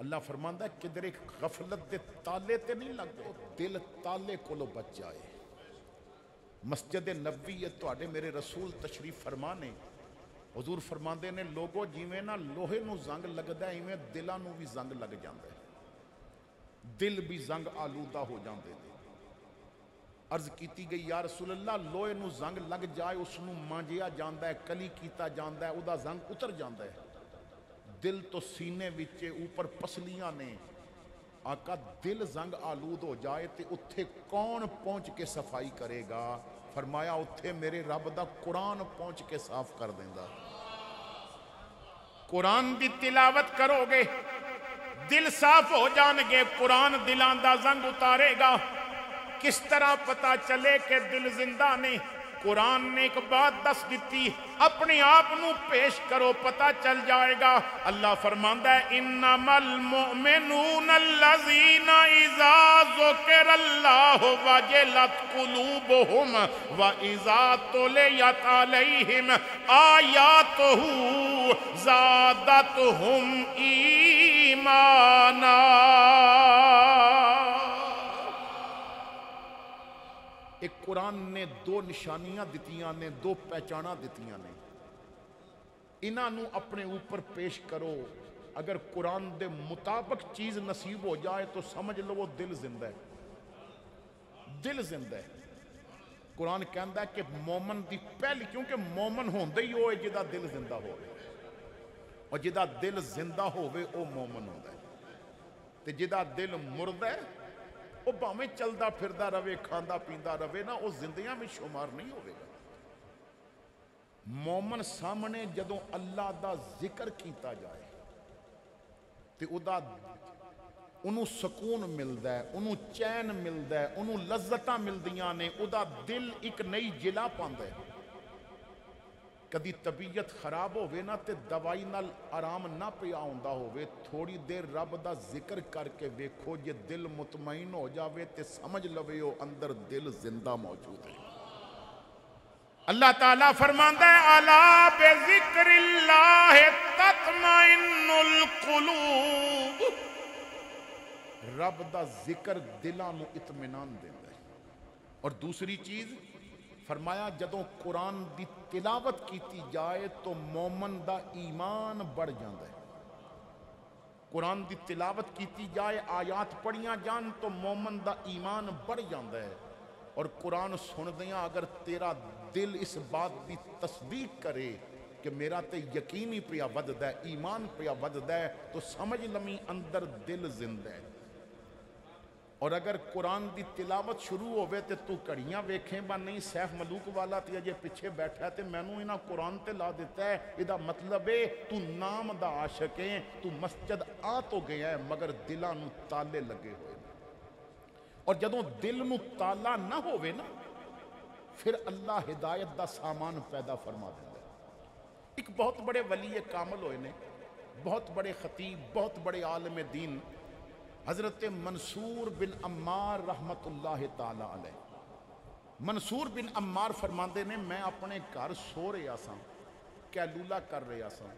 अल्लाह फरमांदा है किधरे गफलत के ताले ते नहीं लग गए, दिल ताले कोलो बच जाए। मस्जिद नबी है तुहाडे मेरे रसूल तशरीफ फरमा ने, हुजूर फरमांदे ने लोगो जिवें ना लोहे नूं जंग लगदा इवें दिलां नूं भी जंग लग जांदा है, दिल भी जंग आलूदा हो जाते हैं। अर्ज की गई या रसूल अल्लाह लोहे नूं जंग लग जाए उसनूं मांजिया जांदा है, कली कीता जांदा है, उहदा जंग उतर जांदा है। दिल तो सीने विच ऊपर पसलियां ने, आका दिल जंग आलूद हो जाए तो उत्थे कौन पहुँच के सफाई करेगा? फरमाया उत्थे मेरे रब दा कुरान पहुँच के साफ कर देंदा। कुरान दी तिलावत करोगे दिल साफ हो जाएंगे, कुरान दिलां दा जंग उतारेगा। किस तरह पता चले कि दिल जिंदा ने? कुरान ने एक बात दस दी, अपने आप नू पेश करो पता चल जाएगा। अल्लाह फरमांदा है इन्नमल मुमिनून अल्लज़ीना इज़ा ज़ुकिरल्लाहु वजिलत कुलूबुहुम व इज़ा तुलियत अलैहिम आयातुहु ज़ादतहुम ईमाना। एक कुरान ने दो निशानियां दित्तियां ने, दो पहचाना दित्तियां ने, इन्हों अपने ऊपर पेश करो। अगर कुरान के मुताबिक चीज़ नसीब हो जाए तो समझ लो वो दिल जिंदा है, दिल जिंदा है। कुरान कहता है कि मोमन की पहली, क्योंकि मोमन होंदा ही हो जिदा दिल जिंदा हो, और जिदा दिल जिंदा होवे वो मोमन होंदा है, ते जिदा दिल मुर्दा है वो भावें चलता फिरदा रवे, खांदा पींदा रवे ना, वो जिंदियां में शुमार नहीं होगा। मोमन सामने जदों अल्लाह का जिक्र किया जाए तो उदा उन्हों सुकून मिलता है, उन्हों चैन मिलता है, उन्हों लज्जत मिलदियां ने, उदा दिल एक नई जिला पाता है। कभी तबीयत खराब होवे ना ते दवाई नाल आराम ना पिया आउंदा होवे, थोड़ी देर रब दा जिक्र करके वेखो, जे दिल मुतमईन हो जावे ते समझ लवे ओ अंदर दिल जिंदा मौजूद है। अल्लाह ताला फरमांदा है अला बिज़िक्रिल्लाह तत्मइन्नुल कुलूब। रब दा जिक्र दिलां नूं इत्मीनान दिंदा है। और दूसरी चीज़ फरमाया जदों कुरान की तिलावत की जाए तो मोमन का ईमान बढ़ जाता है। कुरान की तिलावत की जाए, आयात पढ़िया जान तो मोमन का ईमान बढ़ जाता है। और कुरान सुनदियाँ अगर तेरा दिल इस बात की तस्दीक करे कि मेरा तो यकीन ही पिया वधदा है, ईमान पिया वधदा है, तो समझ लमी अंदर दिल जिंदा है। और अगर कुरान की तिलावत शुरू होवे तो तू घड़ियाँ वेखें बा नहीं सैफ मलूक वाला तो अजे पिछे बैठा है तो मैनू इन्हें कुरान ते ला दिता है, इसका मतलब है तू नाम दा आशक है, तू मस्जिद आ तो गया है मगर दिलां नू ताले लगे हुए। और जदों दिल नू ताला ना होवे ना फिर अल्लाह हिदायत का सामान पैदा फरमा देता है। एक बहुत बड़े वली कामल होए ने, बहुत बड़े खतीब, बहुत बड़े आलम दीन, हज़रत मंसूर बिन अम्मार रहमतुल्लाह ताला अलैह। मंसूर बिन अम्मार फरमाते ने मैं अपने घर सो रहा सा, कैलूला कर रहा सा,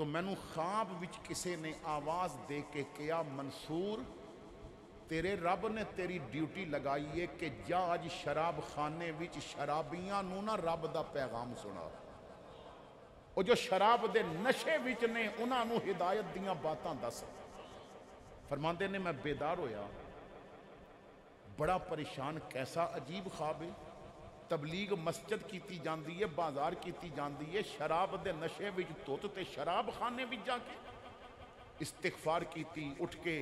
तो मैनू ख्वाब विच किसी ने आवाज़ दे के कहा मंसूर तेरे रब ने तेरी ड्यूटी लगाई है कि जा अज शराब खाने विच शराबियां नू ना रब दा पैगाम सुना, और जो शराब दे नशे विच ने उन्हां नू हिदायत दियां बातां दस। फरमांदे ने मैं बेदार होया, बड़ा परेशान, कैसा अजीब ख्वाब है। तबलीग मस्जिद की जाती है, बाजार की जाती है, शराब के नशे में धुत ते शराब खाने में जाके इस्तिगफार की, उठ के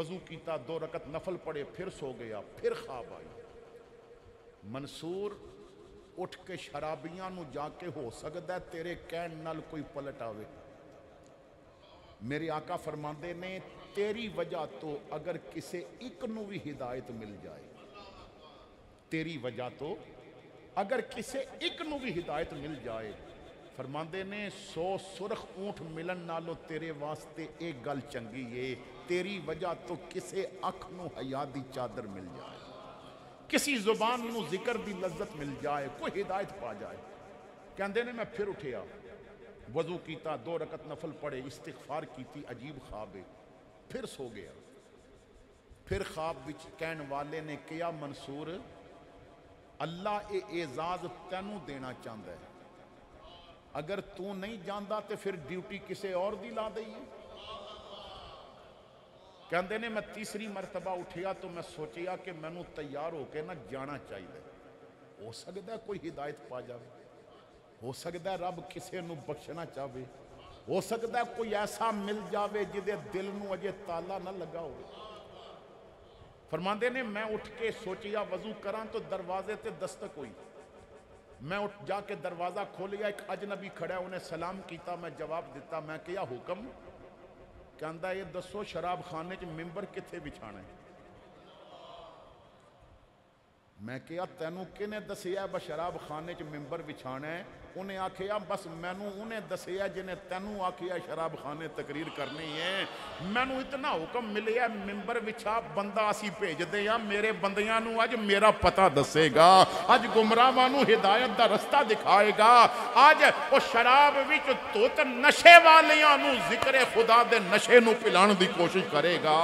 वजू किया, दो रकत नफल पड़े, फिर सो गया, फिर ख्वाब आई। मंसूर उठ के शराबियां नू जाके हो सकता है तेरे कहण नाल कोई पलट आवे। मेरे आका फरमांदे ने तेरी वजह तो अगर किसी एक नू भी हिदायत मिल जाए, तेरी वजह तो अगर किसी एक नू भी हिदायत मिल जाए, फरमांदे ने सौ सुरख ऊंट मिलन नालों तेरे वास्ते एक गल चंगी है, तेरी वजह तो किसी अख नू हया दी चादर मिल जाए, किसी जुबान नू जिक्र दी लज्जत मिल जाए, कोई हिदायत पा जाए। कहते ने मैं फिर उठिया, वजू किया, दो रकत नफल पढ़े, इस्तिगफार की, अजीब ख्वाब, फिर सो गया। फिर ख्वाब विच कहन वाले ने किया, मंसूर अल्लाह ये एजाज़ तैनू देना चाहता है, अगर तू नहीं जानता तो फिर ड्यूटी किसी और दी ला दई। कहते ने मैं तीसरी मरतबा उठिया तो मैं सोचिया कि मैनू तैयार होकर ना जाना चाहिए, हो सकता है कोई हिदायत पा जाए, हो सकता है रब किसी नू बख्शना चाहे, हो सकता है कोई ऐसा मिल जाए जिदे दिल नू अजे ताला ना लगा हो। फरमांदे ने मैं उठ के सोचिया वजू करा तो दरवाजे ते दस्तक हुई। मैं उठ जाके दरवाज़ा खोलिया, एक अजनबी खड़ा, उन्हें सलाम किया, मैं जवाब दिता, मैं क्या हुक्म। कहता ये दसो शराब खाने च मिंबर किथे बिछाना है। मैं क्या तैनू किने दसिया बस शराब खाने च मिंबर बिछाना है। उन्हें आखिया बस मैनू उन्हें दसिया जिन्हें तैनू आखिया शराब खाने तकरीर करनी है। मैनू इतना हुक्म मिले मिंबर बिछा, बंदा असी भेजते हैं, मेरे बंदियां नू अज मेरा पता दसेगा, अज गुमराहां नू हिदायत का रस्ता दिखाएगा। अज वो शराब विच तुत नशे वालियां नू जिक्र खुदा दे नशे नू पिलाने की कोशिश करेगा।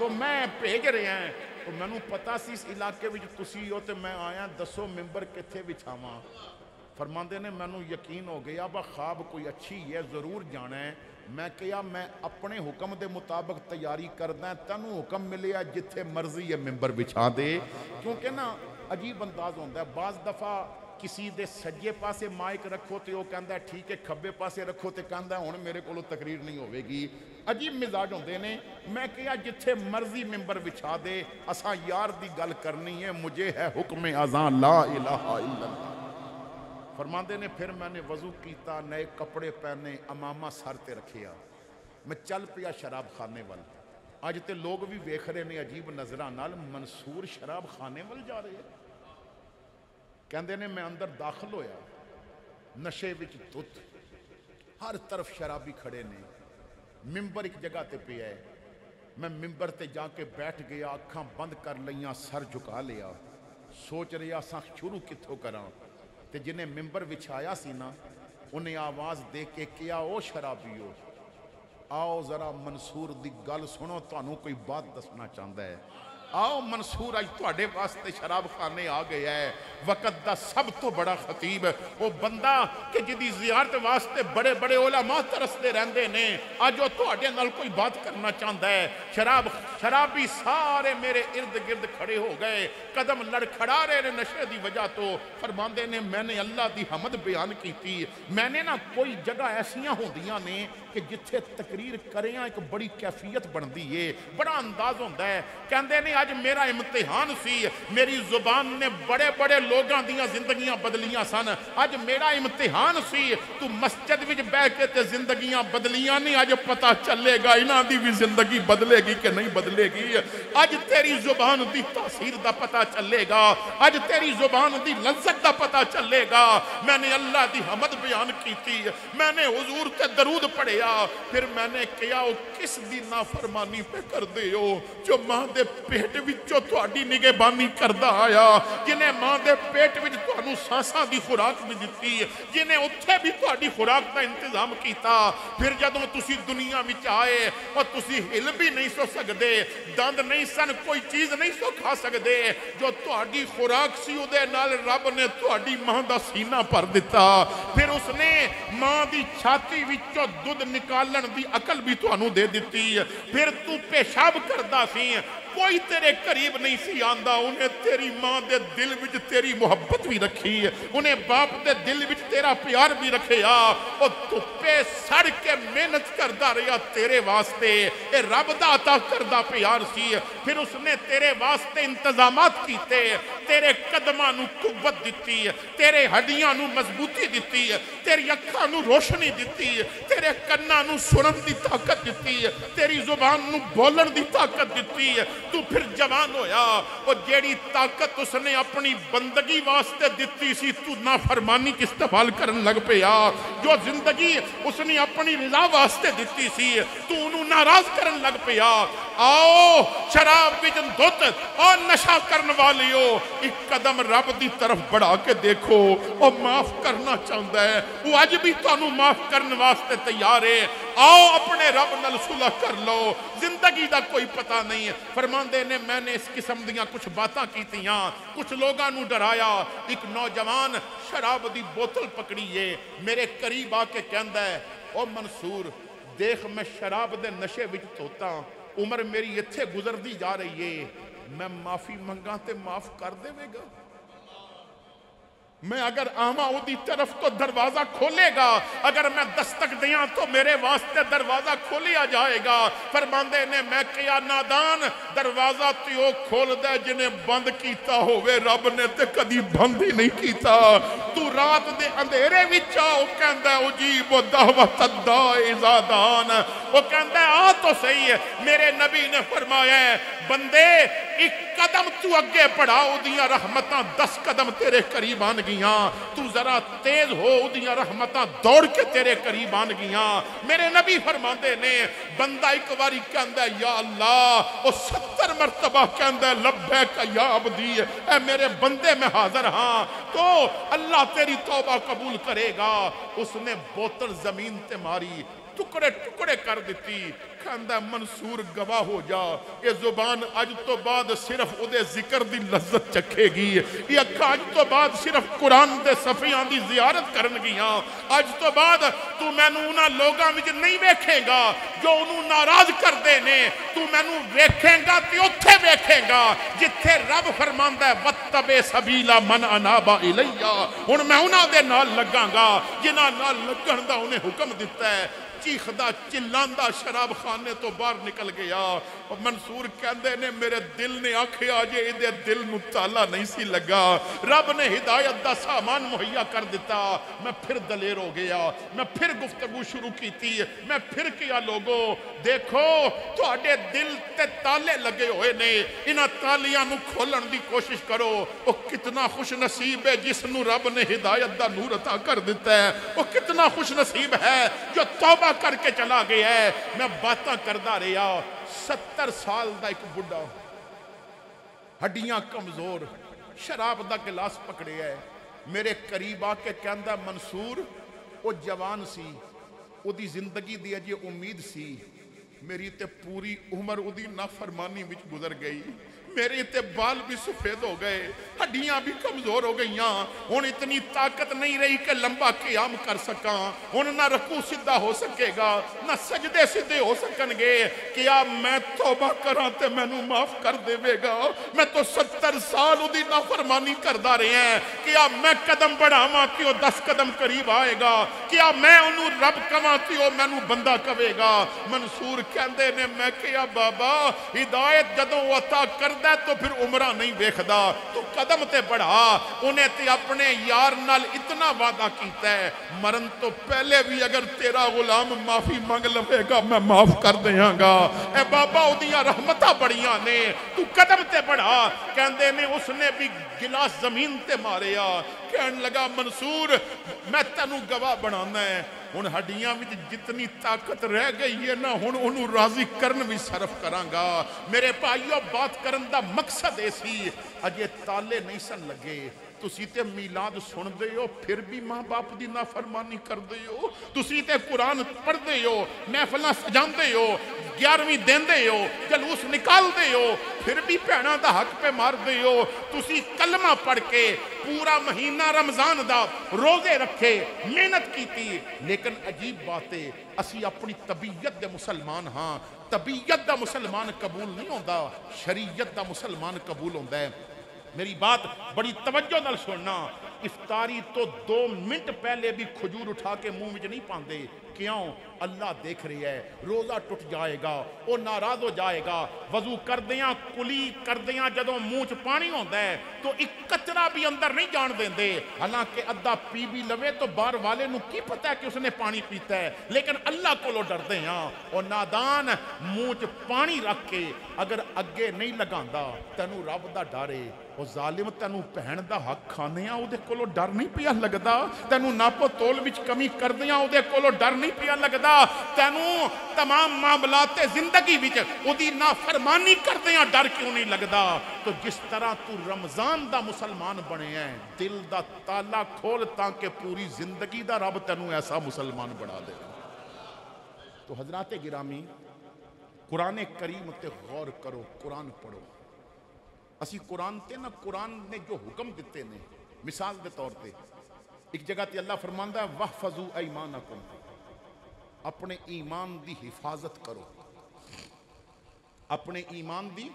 तो मैं भेज रहा है, तो मैनू पता सी इस इलाके विच तुसी हो ते मैं आया, दसो मिंबर किथे बिछावां। फरमांदे ने मैनू यकीन हो गया बा ख्वाब कोई अच्छी है, जरूर जाना है। मैं क्या मैं अपने हुक्म के मुताबिक तैयारी करना, तैनू हुक्म मिले जिथे मर्जी है मिंबर बिछा दे। क्योंकि ना अजीब अंदाज होंदा है, बाज़ दफ़ा किसी दे सज्जे पासे माइक रखो तो वह कहता है ठीक है, खब्बे पासे रखो तो कहता है हुण मेरे कोलों तकरीर नहीं होगी। अजीब मिजाज होंदे ने। मैं क्या जिथे मर्जी मिंबर बिछा दे, असा यार दी गल करनी है, मुझे है हुक्म अज़ान ला इलाहा इल्लल्लाह। फरमांदे ने फिर मैंने वजू किया, नए कपड़े पहने, अमामा सर ते रखिया, मैं चल पिया शराब खाने वाल। अज तो लोग भी वेख रहे ने अजीब नजरां नाल, मंसूर शराब खाने वाल जा रहे। कहंदे ने मैं अंदर दाखिल होया, नशे विच धुत, हर तरफ शराबी खड़े ने, मिंबर एक जगह पर पिया है। मैं मिंबर पर जाके बैठ गया, अखा बंद कर लिया, सर झुका लिया, सोच रहा सा शुरू कितों करा। तो जिन्हें मिंबर बिछाया सी ना, उन्हें आवाज़ दे के किया, ओ शराबियो आओ जरा मंसूर दी गल सुनो, तुहानू कोई बात दसना चाहता है। आओ मंसूर अज तुहाडे वास्ते शराब खाने आ गया है। वक़्त दा सब तो बड़ा खतीब, वो बंदा कि जिहदी ज़ियारत वास्ते बड़े बड़े उलमा तरसदे रहंदे ने, अज वो तुहाडे नाल कोई बात करना चाहता है। शराब शराबी सारे मेरे इर्द गिर्द खड़े हो गए, कदम लड़खड़ा रहे ने नशे की वजह तो। फरमांदे ने मैंने अल्लाह की हमद बयान की, मैंने ना कोई जगह ऐसियां होंदियां ने कि जिथे तकरीर करें एक बड़ी कैफियत बनती है, बड़ा अंदाज होंदा है। कहंदे ने अज मेरा इम्तिहान सी, मेरी जुबान ने बड़े बड़े लोगों दियां जिंदगियां बदलियां सन, अज मेरा इम्तिहान सी। तू मस्जिद विच बैठ के ते जिंदगियां बदलियां नहीं, अज पता चलेगा इन्हां दी भी जिंदगी बदलेगी कि नहीं बदलेगी। अज तेरी जुबान दी तासीर दा पता चलेगा, अज तेरी जुबान दी लज्जत दा पता चलेगा। मैंने अल्लाह दी हमद बयान की, मैंने हुजूर ते दरूद पढ़िया, फिर मैंने कहा किस दी नाफरमानी पे कर दे हो जो मां दे पेट निगहबानी करता आया, जिन्हें मां के पेट में तुहानू सांसां दी खुराक भी दिती, जिन्हें उत्थे भी तुहाडी खुराक का इंतजाम किया। फिर जदों तुसी दुनिया विच आए और तुसी हिल भी नहीं सो सकते, दंद नहीं सन, कोई चीज़ नहीं सो खा सकते, जो तुहाडी खुराक सी उहदे नाल रब ने तुहाडी मां दा सीना भर दिता। फिर उसने मां दी छाती विचों दुध निकालण दी अकल भी तुहानू दे दिती। फिर तू पेशाब करदा सी, कोई तेरे करीब नहीं सी आंदा, उन्हें तेरी मां दे दिल विच तेरी मुहब्बत भी रखी, उन्हें बाप दे दिल विच तेरा प्यार भी रखिया। और धुप्पे सड़ के मेहनत करता रहा तेरे वास्ते, ए रब दा अता करदा प्यार सी। फिर उसने तेरे वास्ते इंतजामात कीते, तेरे कदमां नू कुव्वत दिती, तेरे हड्डियां नू मजबूती दिती, तेरी अखां नू रोशनी दिती, तेरे कन्नां नू सुनन दी ताकत दिती, तेरी जुबान नू बोलन दी ताकत दिती। तू फिर जवान होया और जेड़ी ताकत उसने अपनी बंदगी वास्ते दिती सी, तू नाफरमानी की इस्तेमाल करन लग पिया। जो जिंदगी उसने अपनी रजा वास्ते दिती सी, तू उन्होंने नाराज करन लग पिया। आओ शराब विच दुत और नशा करने वाले हो, एक कदम रब की तरफ बढ़ा के देखो। और माफ करना चाहता है, वो अज भी तुहानू माफ करने वास्ते तैयार है। आओ अपने रब नाल सुलह कर लो, जिंदगी का कोई पता नहीं है। फरमांदे ने मैंने इस किस्म दियां कुछ बातें कीतियां, कुछ लोगों को डराया। एक नौजवान शराब की बोतल पकड़ी है, मेरे करीब आके कहता है, ओ मंसूर देख मैं शराब के नशे विच धोता, उम्र मेरी इत्थे गुजरती जा रही है, मैं माफ़ी मंगा तो माफ कर देगा, मैं अगर आवा उदी तरफ तो दरवाज़ा खोलेगा, अगर मैं दस्तक दियाँ तो मेरे वास्ते दरवाज़ा खोलिया जाएगा। फरमांदे ने मैं क्या नादान, दरवाज़ा तो खोल दे जिन्हें बंद किया होवे, रब ने तो कभी बंद ही नहीं किया। तू रात दे अंधेरे विच आ, वो कहंदा उजीब दावत अदान, वो कहंदा आ तो सही है। मेरे नबी ने फरमाया बंदे एक कदम तू अगे बढ़ा, उदियां रहमतां दस कदम तेरे करीब आन गईयां, तू जरा तेज हो, उदियां रहमतां दौड़ के तेरे करीब आन गईयां। मेरे नबी फरमांदे ने बंदा एक बारी कहंदा या अल्लाह, वो सत्तर मरतबा कहंदा लब्बैक या अब्दी, ऐ मेरे बंदे मैं हाजिर हाँ, तो अल्लाह तेरी तौबा कबूल करेगा। उसने बोतल जमीन ते मारी, टुकड़े टुकड़े कर दिती। कहंदा मंसूर गवाह हो जा, ये जुबान अज तो बाद सिर्फ उदे जिक्र दी लज्जत चखेगी, ये अखा अज तो बाद सिर्फ कुरान दे सफ़ियां दी ज़ियारत करनगियां, अज तो बाद तू मैनू उन्हां लोगां विच नहीं वेखेगा जो उन्हूं नाराज करदे ने, तू मैनू वेखेगा ते उत्थे वेखेगा जिथे रब फरमांदा है वत्तबे सबीला मन अनाबा इलैया, हुण मैं उन्हां दे नाल लगांगा जिन्हां नाल लगण दा उन्हें हुक्म दिता है। चीखदा चिल्लांदा शराब खाने तो बाहर निकल गया। और मंसूर कहते ने मेरे दिल ने आखिया जे इहदे दिल नूं ताला नहीं सी लगा, रब ने हिदायत दा सामान मुहैया कर दिता। मैं फिर दलेर हो गया, मैं फिर गुफ्तगू शुरू की थी, मैं फिर किया लोगो देखो तुहाडे दिल ते ताले लगे हुए ने, इन्हां तालियां नूं खोलण दी कोशिश करो। वो कितना खुश नसीब है जिसनूं रब ने हिदायत दा नूर अता कर दिता है, वो कितना खुश नसीब है जो तौबा करके चला गया है। मैं बातें करता रहा, सत्तर साल का एक बुढ़ा हड्डियां कमजोर शराब का गिलास पकड़े है, मेरे करीब आके कहता मंसूर वो जवान सी, उदी जिंदगी दी अजे उम्मीद सी, मेरी तो पूरी उम्र उदी नाफरमानी विच गुजर गई, मेरे ते बाल भी सफेद हो गए, हड्डियां भी कमजोर हो गई, हुण इतनी ताकत नहीं रही कि लंबा क़ियाम कर सका, हुण ना रकू सीधा हो सकेगा ना सजदे सीधे हो सकणगे, क्या मैं तौबा करा तो मैनू माफ कर देगा? मैं तो सत्तर साल उदी नाफरमानी करता रहा, क्या मैं कदम बढ़ावा कि वह दस कदम करीब आएगा, क्या मैं उन्होंने रब कवां कि वह मैनू बंदा कवेगा? मंसूर कहते ने मैं क्या बाबा हिदायत जदों अता कर तो फिर उम्रा नहीं वेखदा, तू कदम ते बढ़ा। उन्हें ते अपने यार नाल इतना वादा कीता है मरन तो पहले भी अगर तेरा गुलाम माफी मंग लवेगा मैं माफ कर देंगा, ए बाबा उदियां रहमतां बड़ियां ने, तू कदम ते बढ़ा। कहंदे ने उसने भी गिलास जमीन ते मारिया, कहन लगा मंसूर मैं तैनू गवाह बनाना है, हुण हड्डियां विच जितनी ताकत रह गई है ना हुण उन्हूं राजी करन भी सरफ करांगा। मेरे भाईओ बात करन दा मकसद ये सी अजे ताले नहीं सन लगे, तुसी ते मिलाद सुनदे हो फिर भी माँ बाप की नाफरमानी करदे हो, तुसी ते कुरान पढ़दे हो, महफिलां सजांदे हो, ग्यारहवीं देंदे हो, जलूस निकालदे हो, फिर भी भैणां दा हक पे मारदे हो। तुसी कलमा पढ़ के पूरा महीना रमज़ान दा रोज़े रखे, मेहनत कीती, लेकिन अजीब बात है असी अपनी तबीयत दे मुसलमान हाँ, तबीयत दा मुसलमान कबूल नहीं होंदा, शरीयत दा मुसलमान कबूल होंदा है। मेरी बात बड़ी तवज्जो नाल सुनना, इफ्तारी तो दो मिनट पहले भी खजूर उठा के मुँह में नहीं पाते, क्यों? अल्लाह देख रही है, रोज़ा टुट जाएगा, वो नाराज हो जाएगा। वजू कर दियाँ कुली कर दियाँ जदों मूँह च पानी होंदा है तो एक कचरा भी अंदर नहीं जान देंदे, हालांकि अद्धा पी भी लवे तो बाहर वाले नूं की पता है कि उसने पानी पीता है, लेकिन अल्लाह कोलों डरदे हां। और नादान मूँह च पानी रख के अगर अगे नहीं लगांदा तैनूं रब दा डर है, वो जालिम तेनू पहन का हक खाने उहदे कोलों डर नहीं पिया लगता, तेनू नापो तोल विच कमी करदियां उहदे कोलों डर नहीं पिया लगता, तेनू तमाम मामलात जिंदगी विच उहदी नाफरमानी करदियां डर क्यों नहीं लगता। तो जिस तरह तू रमजान का मुसलमान बने है, दिल का ताला खोल ताकि पूरी जिंदगी का रब तेनू ऐसा मुसलमान बना दे। तो हजरात गिरामी, कुरान करीम ते गौर करो, कुरान पढ़ो। असी कुरान ते ना कुरान ने जो हुक्म दिते ने, मिसाल के तौर पर एक जगह ते अल्लाह फरमांदा है वहफजू ईमानकुम, अपने ईमान की हिफाजत करो, अपने ईमान की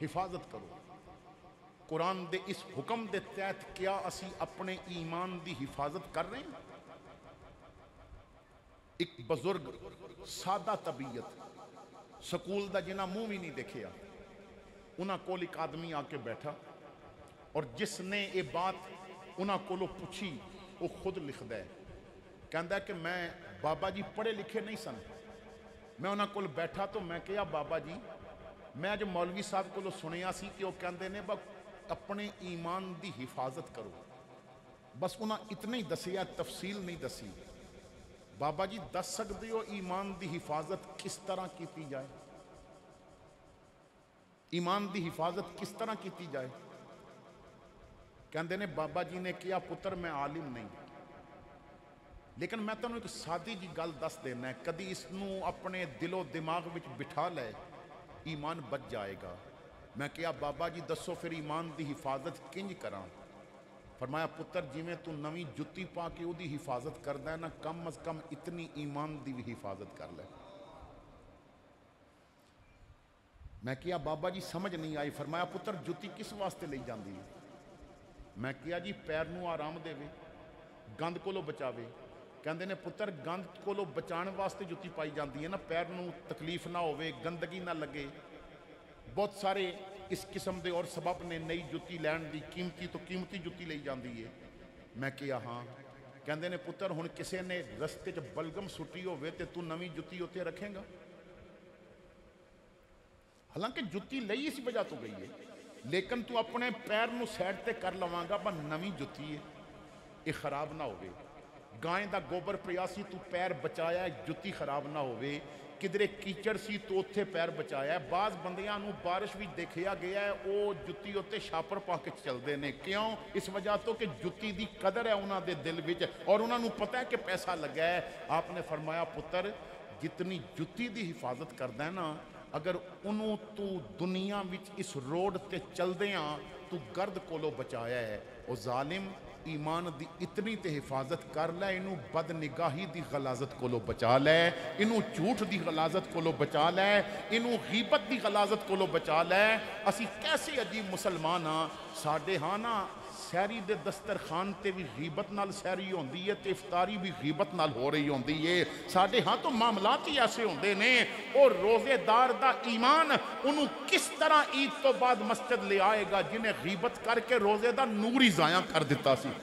हिफाजत करो। कुरान के इस हुक्म के तहत क्या असी अपने ईमान की हिफाजत कर रहे हैं? एक बजुर्ग सादा तबीयत स्कूल का जिन्हें मुँह भी नहीं देखिया, उन्होंने कोल एक आदमी आके बैठा और जिसने ये बात उन्होंने कोलों पूछी वो खुद लिखता है, कहता है कि मैं बाबा जी पढ़े लिखे नहीं सन, मैं उन्होंने कोल बैठा तो मैं कहा बाबा जी मैं अज मौलवी साहब कोलों सुनिया सी कि वो कहते ने बस अपने ईमान की हिफाजत करो, बस उन्हें इतना ही दसिया, तफसील नहीं दसी। बाबा जी दस सकते हो ईमान की हिफाजत किस तरह की जाए, ईमान की हिफाजत किस तरह की जाए? कहते ने बाबा जी ने किया पुत्र मैं आलिम नहीं, लेकिन मैं तुहानूं एक सादी जी गल दस देना, कभी इसनू अपने दिलो दिमाग में बिठा ले, ईमान बच जाएगा। मैं किया बाबा जी दसो फिर ईमान की हिफाजत किंज करा? फरमाया पुत्र जिमें तू नवी जुत्ती पा के उसकी हिफाजत करदा है ना, कम अज कम इतनी ईमान की भी हिफाजत कर ले। मैं किया बाबा जी समझ नहीं आई। फरमाया पुत्र जुती किस वास्ते ले जाती है? मैं किया जी पैर नू आराम देवे, गंद कोलों बचावे। कहते ने पुत्र गंद कोलों बचाने वास्ते जुती पाई जाती है ना, पैर नू तकलीफ ना होवे, गंदगी ना लगे। बहुत सारे इस किस्म के और सबब ने नई जुती लैन दी, कीमती तो कीमती जुती ले जाती है। मैं किया हाँ। कहते ने पुत्र हुण किसी ने रस्ते च बलगम सुटी होवे ते तू नवी जुती उत्ते रखेगा? हालांकि जुत्ती लई इस वजह तो गई है, लेकिन तू अपने पैर नू सैड ते कर लवांगा, पर नवी जुत्ती है ये खराब ना होवे। गाय का गोबर पियासी तू पैर बचाया, जुत्ती खराब ना होवे। किधरे कीचड़ सी तू उत्थे पैर बचाया। बाज़ बंदियां नू बारिश भी देखा गया है, वो जुत्ती उत्ते छापर पा के चलते हैं। क्यों? इस वजह तो कि जुत्ती की कदर है उन्होंने दिल में और उन्होंने पता है कि पैसा लगे। आपने फरमाया पुत्र जितनी जुत्ती की हिफाजत करदा है ना, अगर उन्हों तू दुनिया विच इस रोड ते चलदियां तू गर्द कोलों बचाया है। ओ जालिम ईमान दी इतनी ते हिफाजत कर लै, इनू बदनिगाही दी गलाजत कोलों बचा लै, इनू झूठ दी गलाजत कोलों बचा लै, इनू गीबत दी गलाजत कोलों बचा लै। असी कैसे अजीब मुसलमान हाँ। साडे हाँ ना सैरी दे दस्तरखान ते भी गीबत नाल सैरी होंदी है ते इफ्तारी भी गीबत नाल हो रही होंदी है। साडे हां तो मामलात ही ऐसे होंदे ने। और रोजेदार दा ईमान उन्हों किस तरह ईद तो बाद मस्जिद ले आएगा जिन्हें गीबत करके रोजे दा नूरी जाया कर दिता सी।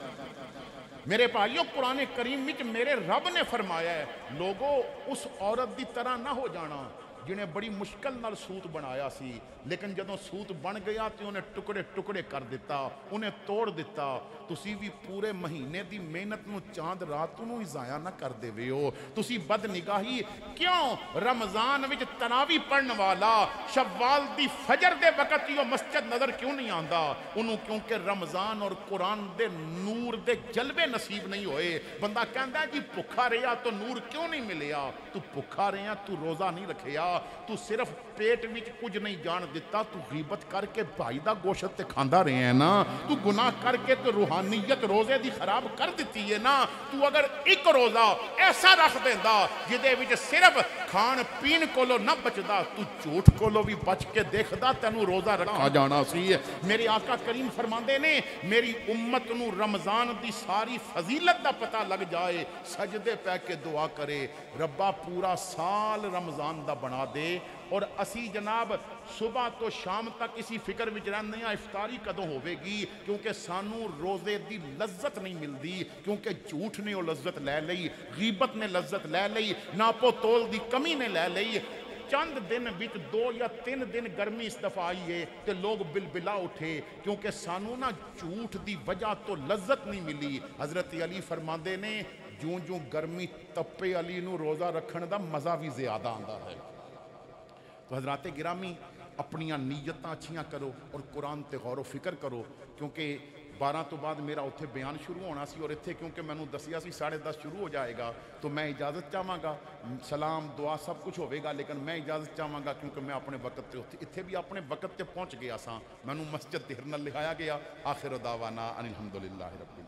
मेरे भाइयों कुरान करीम विच मेरे रब ने फरमाया है लोगो उस औरत दी तरह ना हो जाना जिन्हें बड़ी मुश्किल नाल सूत बनाया सी, लेकिन जदों सूत बन गया तो उन्हें टुकड़े टुकड़े कर दिता, उन्हें तोड़ दिता। तुसी भी पूरे महीने की मेहनत नू चांद रात नू जाया ना कर देवे हो। तुसी बदनिगाही क्यों? रमज़ान विच तरावी पढ़न वाला शव्वाल दी फजर दे वक्त ही मस्जिद नज़र क्यों नहीं आंदा? उन्होंने क्योंकि रमज़ान और कुरान दे नूर दे जलवे नसीब नहीं होए। बंदा कहता जी भुखा रहा तो नूर क्यों नहीं मिलया? तू भुखा रहा, तू रोज़ा नहीं रखिया, तू सिर्फ पेट में कुछ नहीं जान दिता, तू गीबत करके भाई दा गोश्त खांदा रहे है ना, तू गुनाह करके तो रूहानियत रोजे दी खराब कर दिती है ना। तू अगर एक रोजा ऐसा रख देंदा जिदे विच सिर्फ खान पीन कोलो ना बचदा, तू झूठ कोलो भी बच के देखदा, तेनू रोजा रखा जाना सी। मेरे आका करीम फरमांदे ने मेरी उम्मत नू रमजान दी सारी फजीलत दा पता लग जाए, सजदे पै के दुआ करे रब्बा पूरा साल रमजान दा बना दे। और असी जनाब सुबह तो शाम तक इसी फिक्र में रहने इफ्तारी कदों होगी, क्योंकि सानू रोजे की लज्जत नहीं मिलती, क्योंकि झूठ ने वो लज्जत लै लई, गीबत ने लज्जत लै लई, नापो तोल की कमी ने लै लई। चंद दिन बिच दो या तीन दिन गर्मी इस्तफा आई है तो लोग बिलबिला उठे क्योंकि सानू ना झूठ की वजह तो लज्जत नहीं मिली। हजरत अली फरमाते ने जूं जूं गर्मी तपे अली नू रोज़ा रखने का मज़ा भी ज्यादा आता है। तो हजरात गिरामी अपनिया नीयत अच्छियाँ करो और कुरान ते गौर फिक्र करो क्योंकि बारह तो बाद मेरा उत्थे बयान शुरू होना सी और इत्थे क्योंकि मैंने दसिया सी साढ़े दस शुरू हो जाएगा तो मैं इजाज़त चाहांगा, सलाम दुआ सब कुछ होगा लेकिन मैं इजाज़त चाहांगा क्योंकि मैं अपने वक्त से इत्थे भी अपने वक्त से पहुँच गया सा। मैनू मस्जिद हिरनल लिखाया गया। आखिर दावाना अनिल हम्दुलिल्लाह रब्बिल